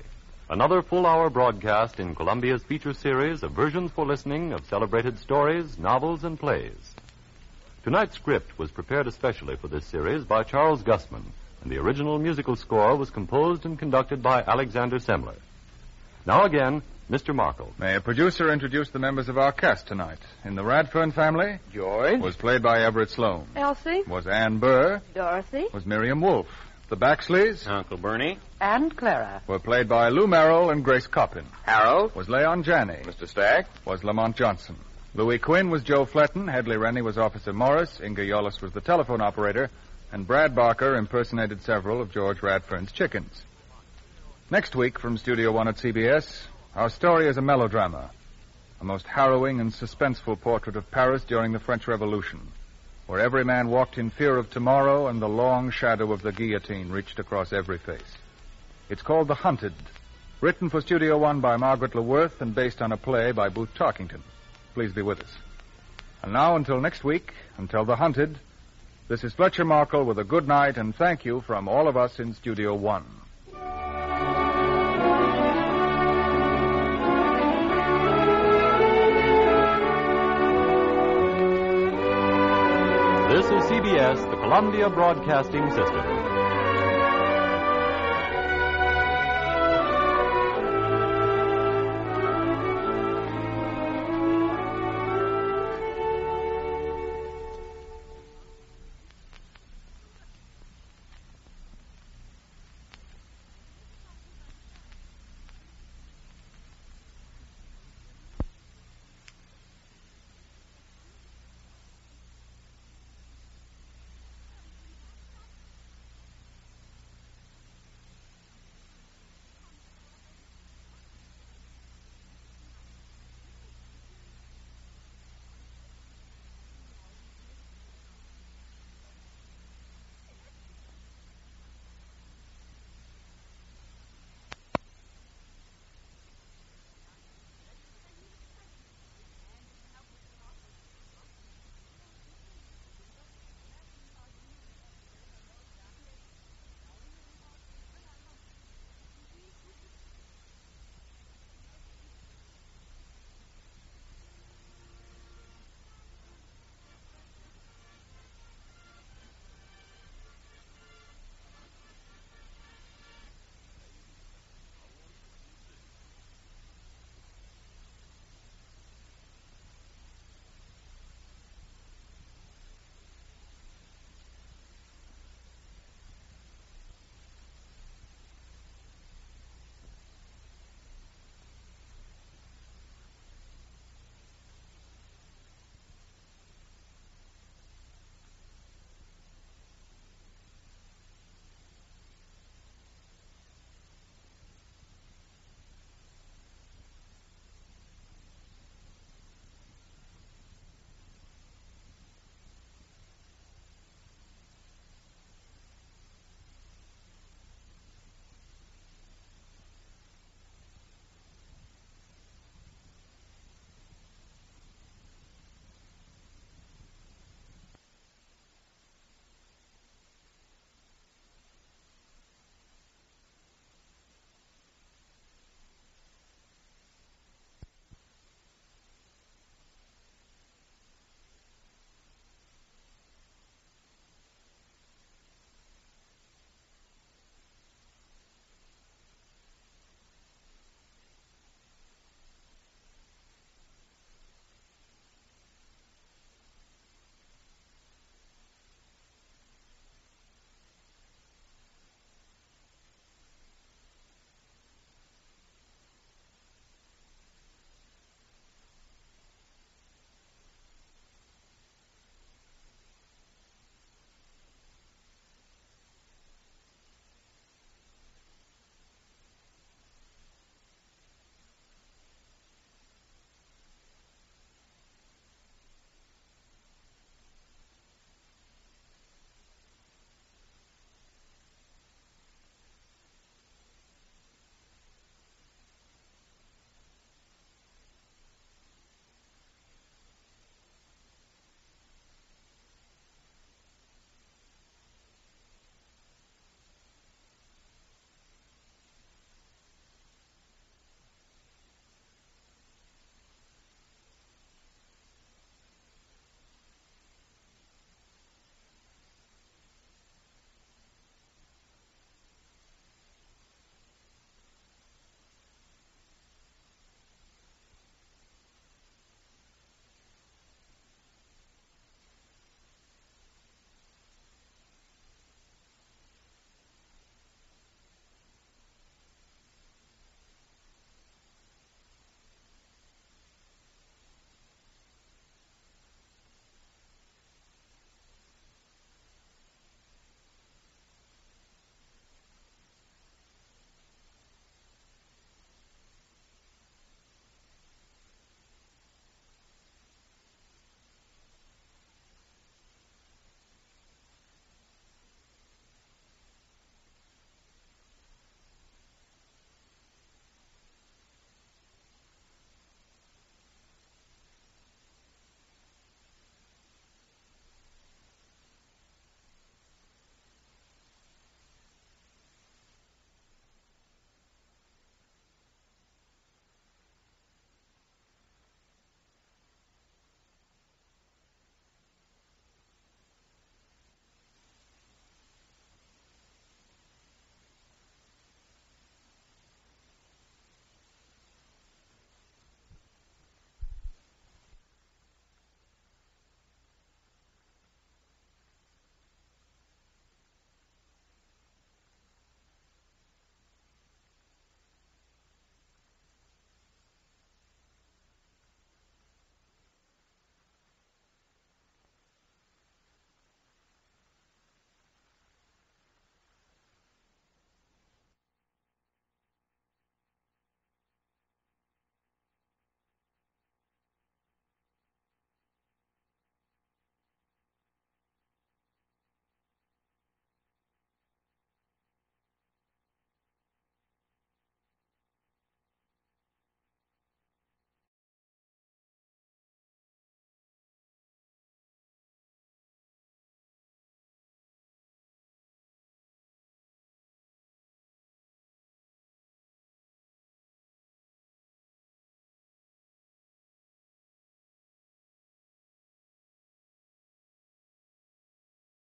Another full-hour broadcast in Columbia's feature series of versions for listening of celebrated stories, novels, and plays. Tonight's script was prepared especially for this series by Charles Gussman, and the original musical score was composed and conducted by Alexander Semmler. Now again, Mr. Markle. May a producer introduce the members of our cast tonight. In the Radfern family... George. ...was played by Everett Sloane. Elsie. ...was Anne Burr. Dorothy. ...was Miriam Wolf. The Baxleys... Uncle Bernie. ...and Clara... ...were played by Lou Merrill and Grace Coppin. Harold. ...was Leon Janney. Mr. Stack. ...was Lamont Johnson. Louis Quinn was Joe Fletton. Hedley Rennie was Officer Morris. Inga Yolis was the telephone operator. And Brad Barker impersonated several of George Radfern's chickens. Next week from Studio One at CBS... Our story is a melodrama, a most harrowing and suspenseful portrait of Paris during the French Revolution, where every man walked in fear of tomorrow and the long shadow of the guillotine reached across every face. It's called The Hunted, Written for Studio One by Margaret LaWorth and based on a play by Booth Tarkington. Please be with us. And now, until next week, until The Hunted, this is Fletcher Markle with a good night and thank you from all of us in Studio One. This is CBS, the Columbia Broadcasting System.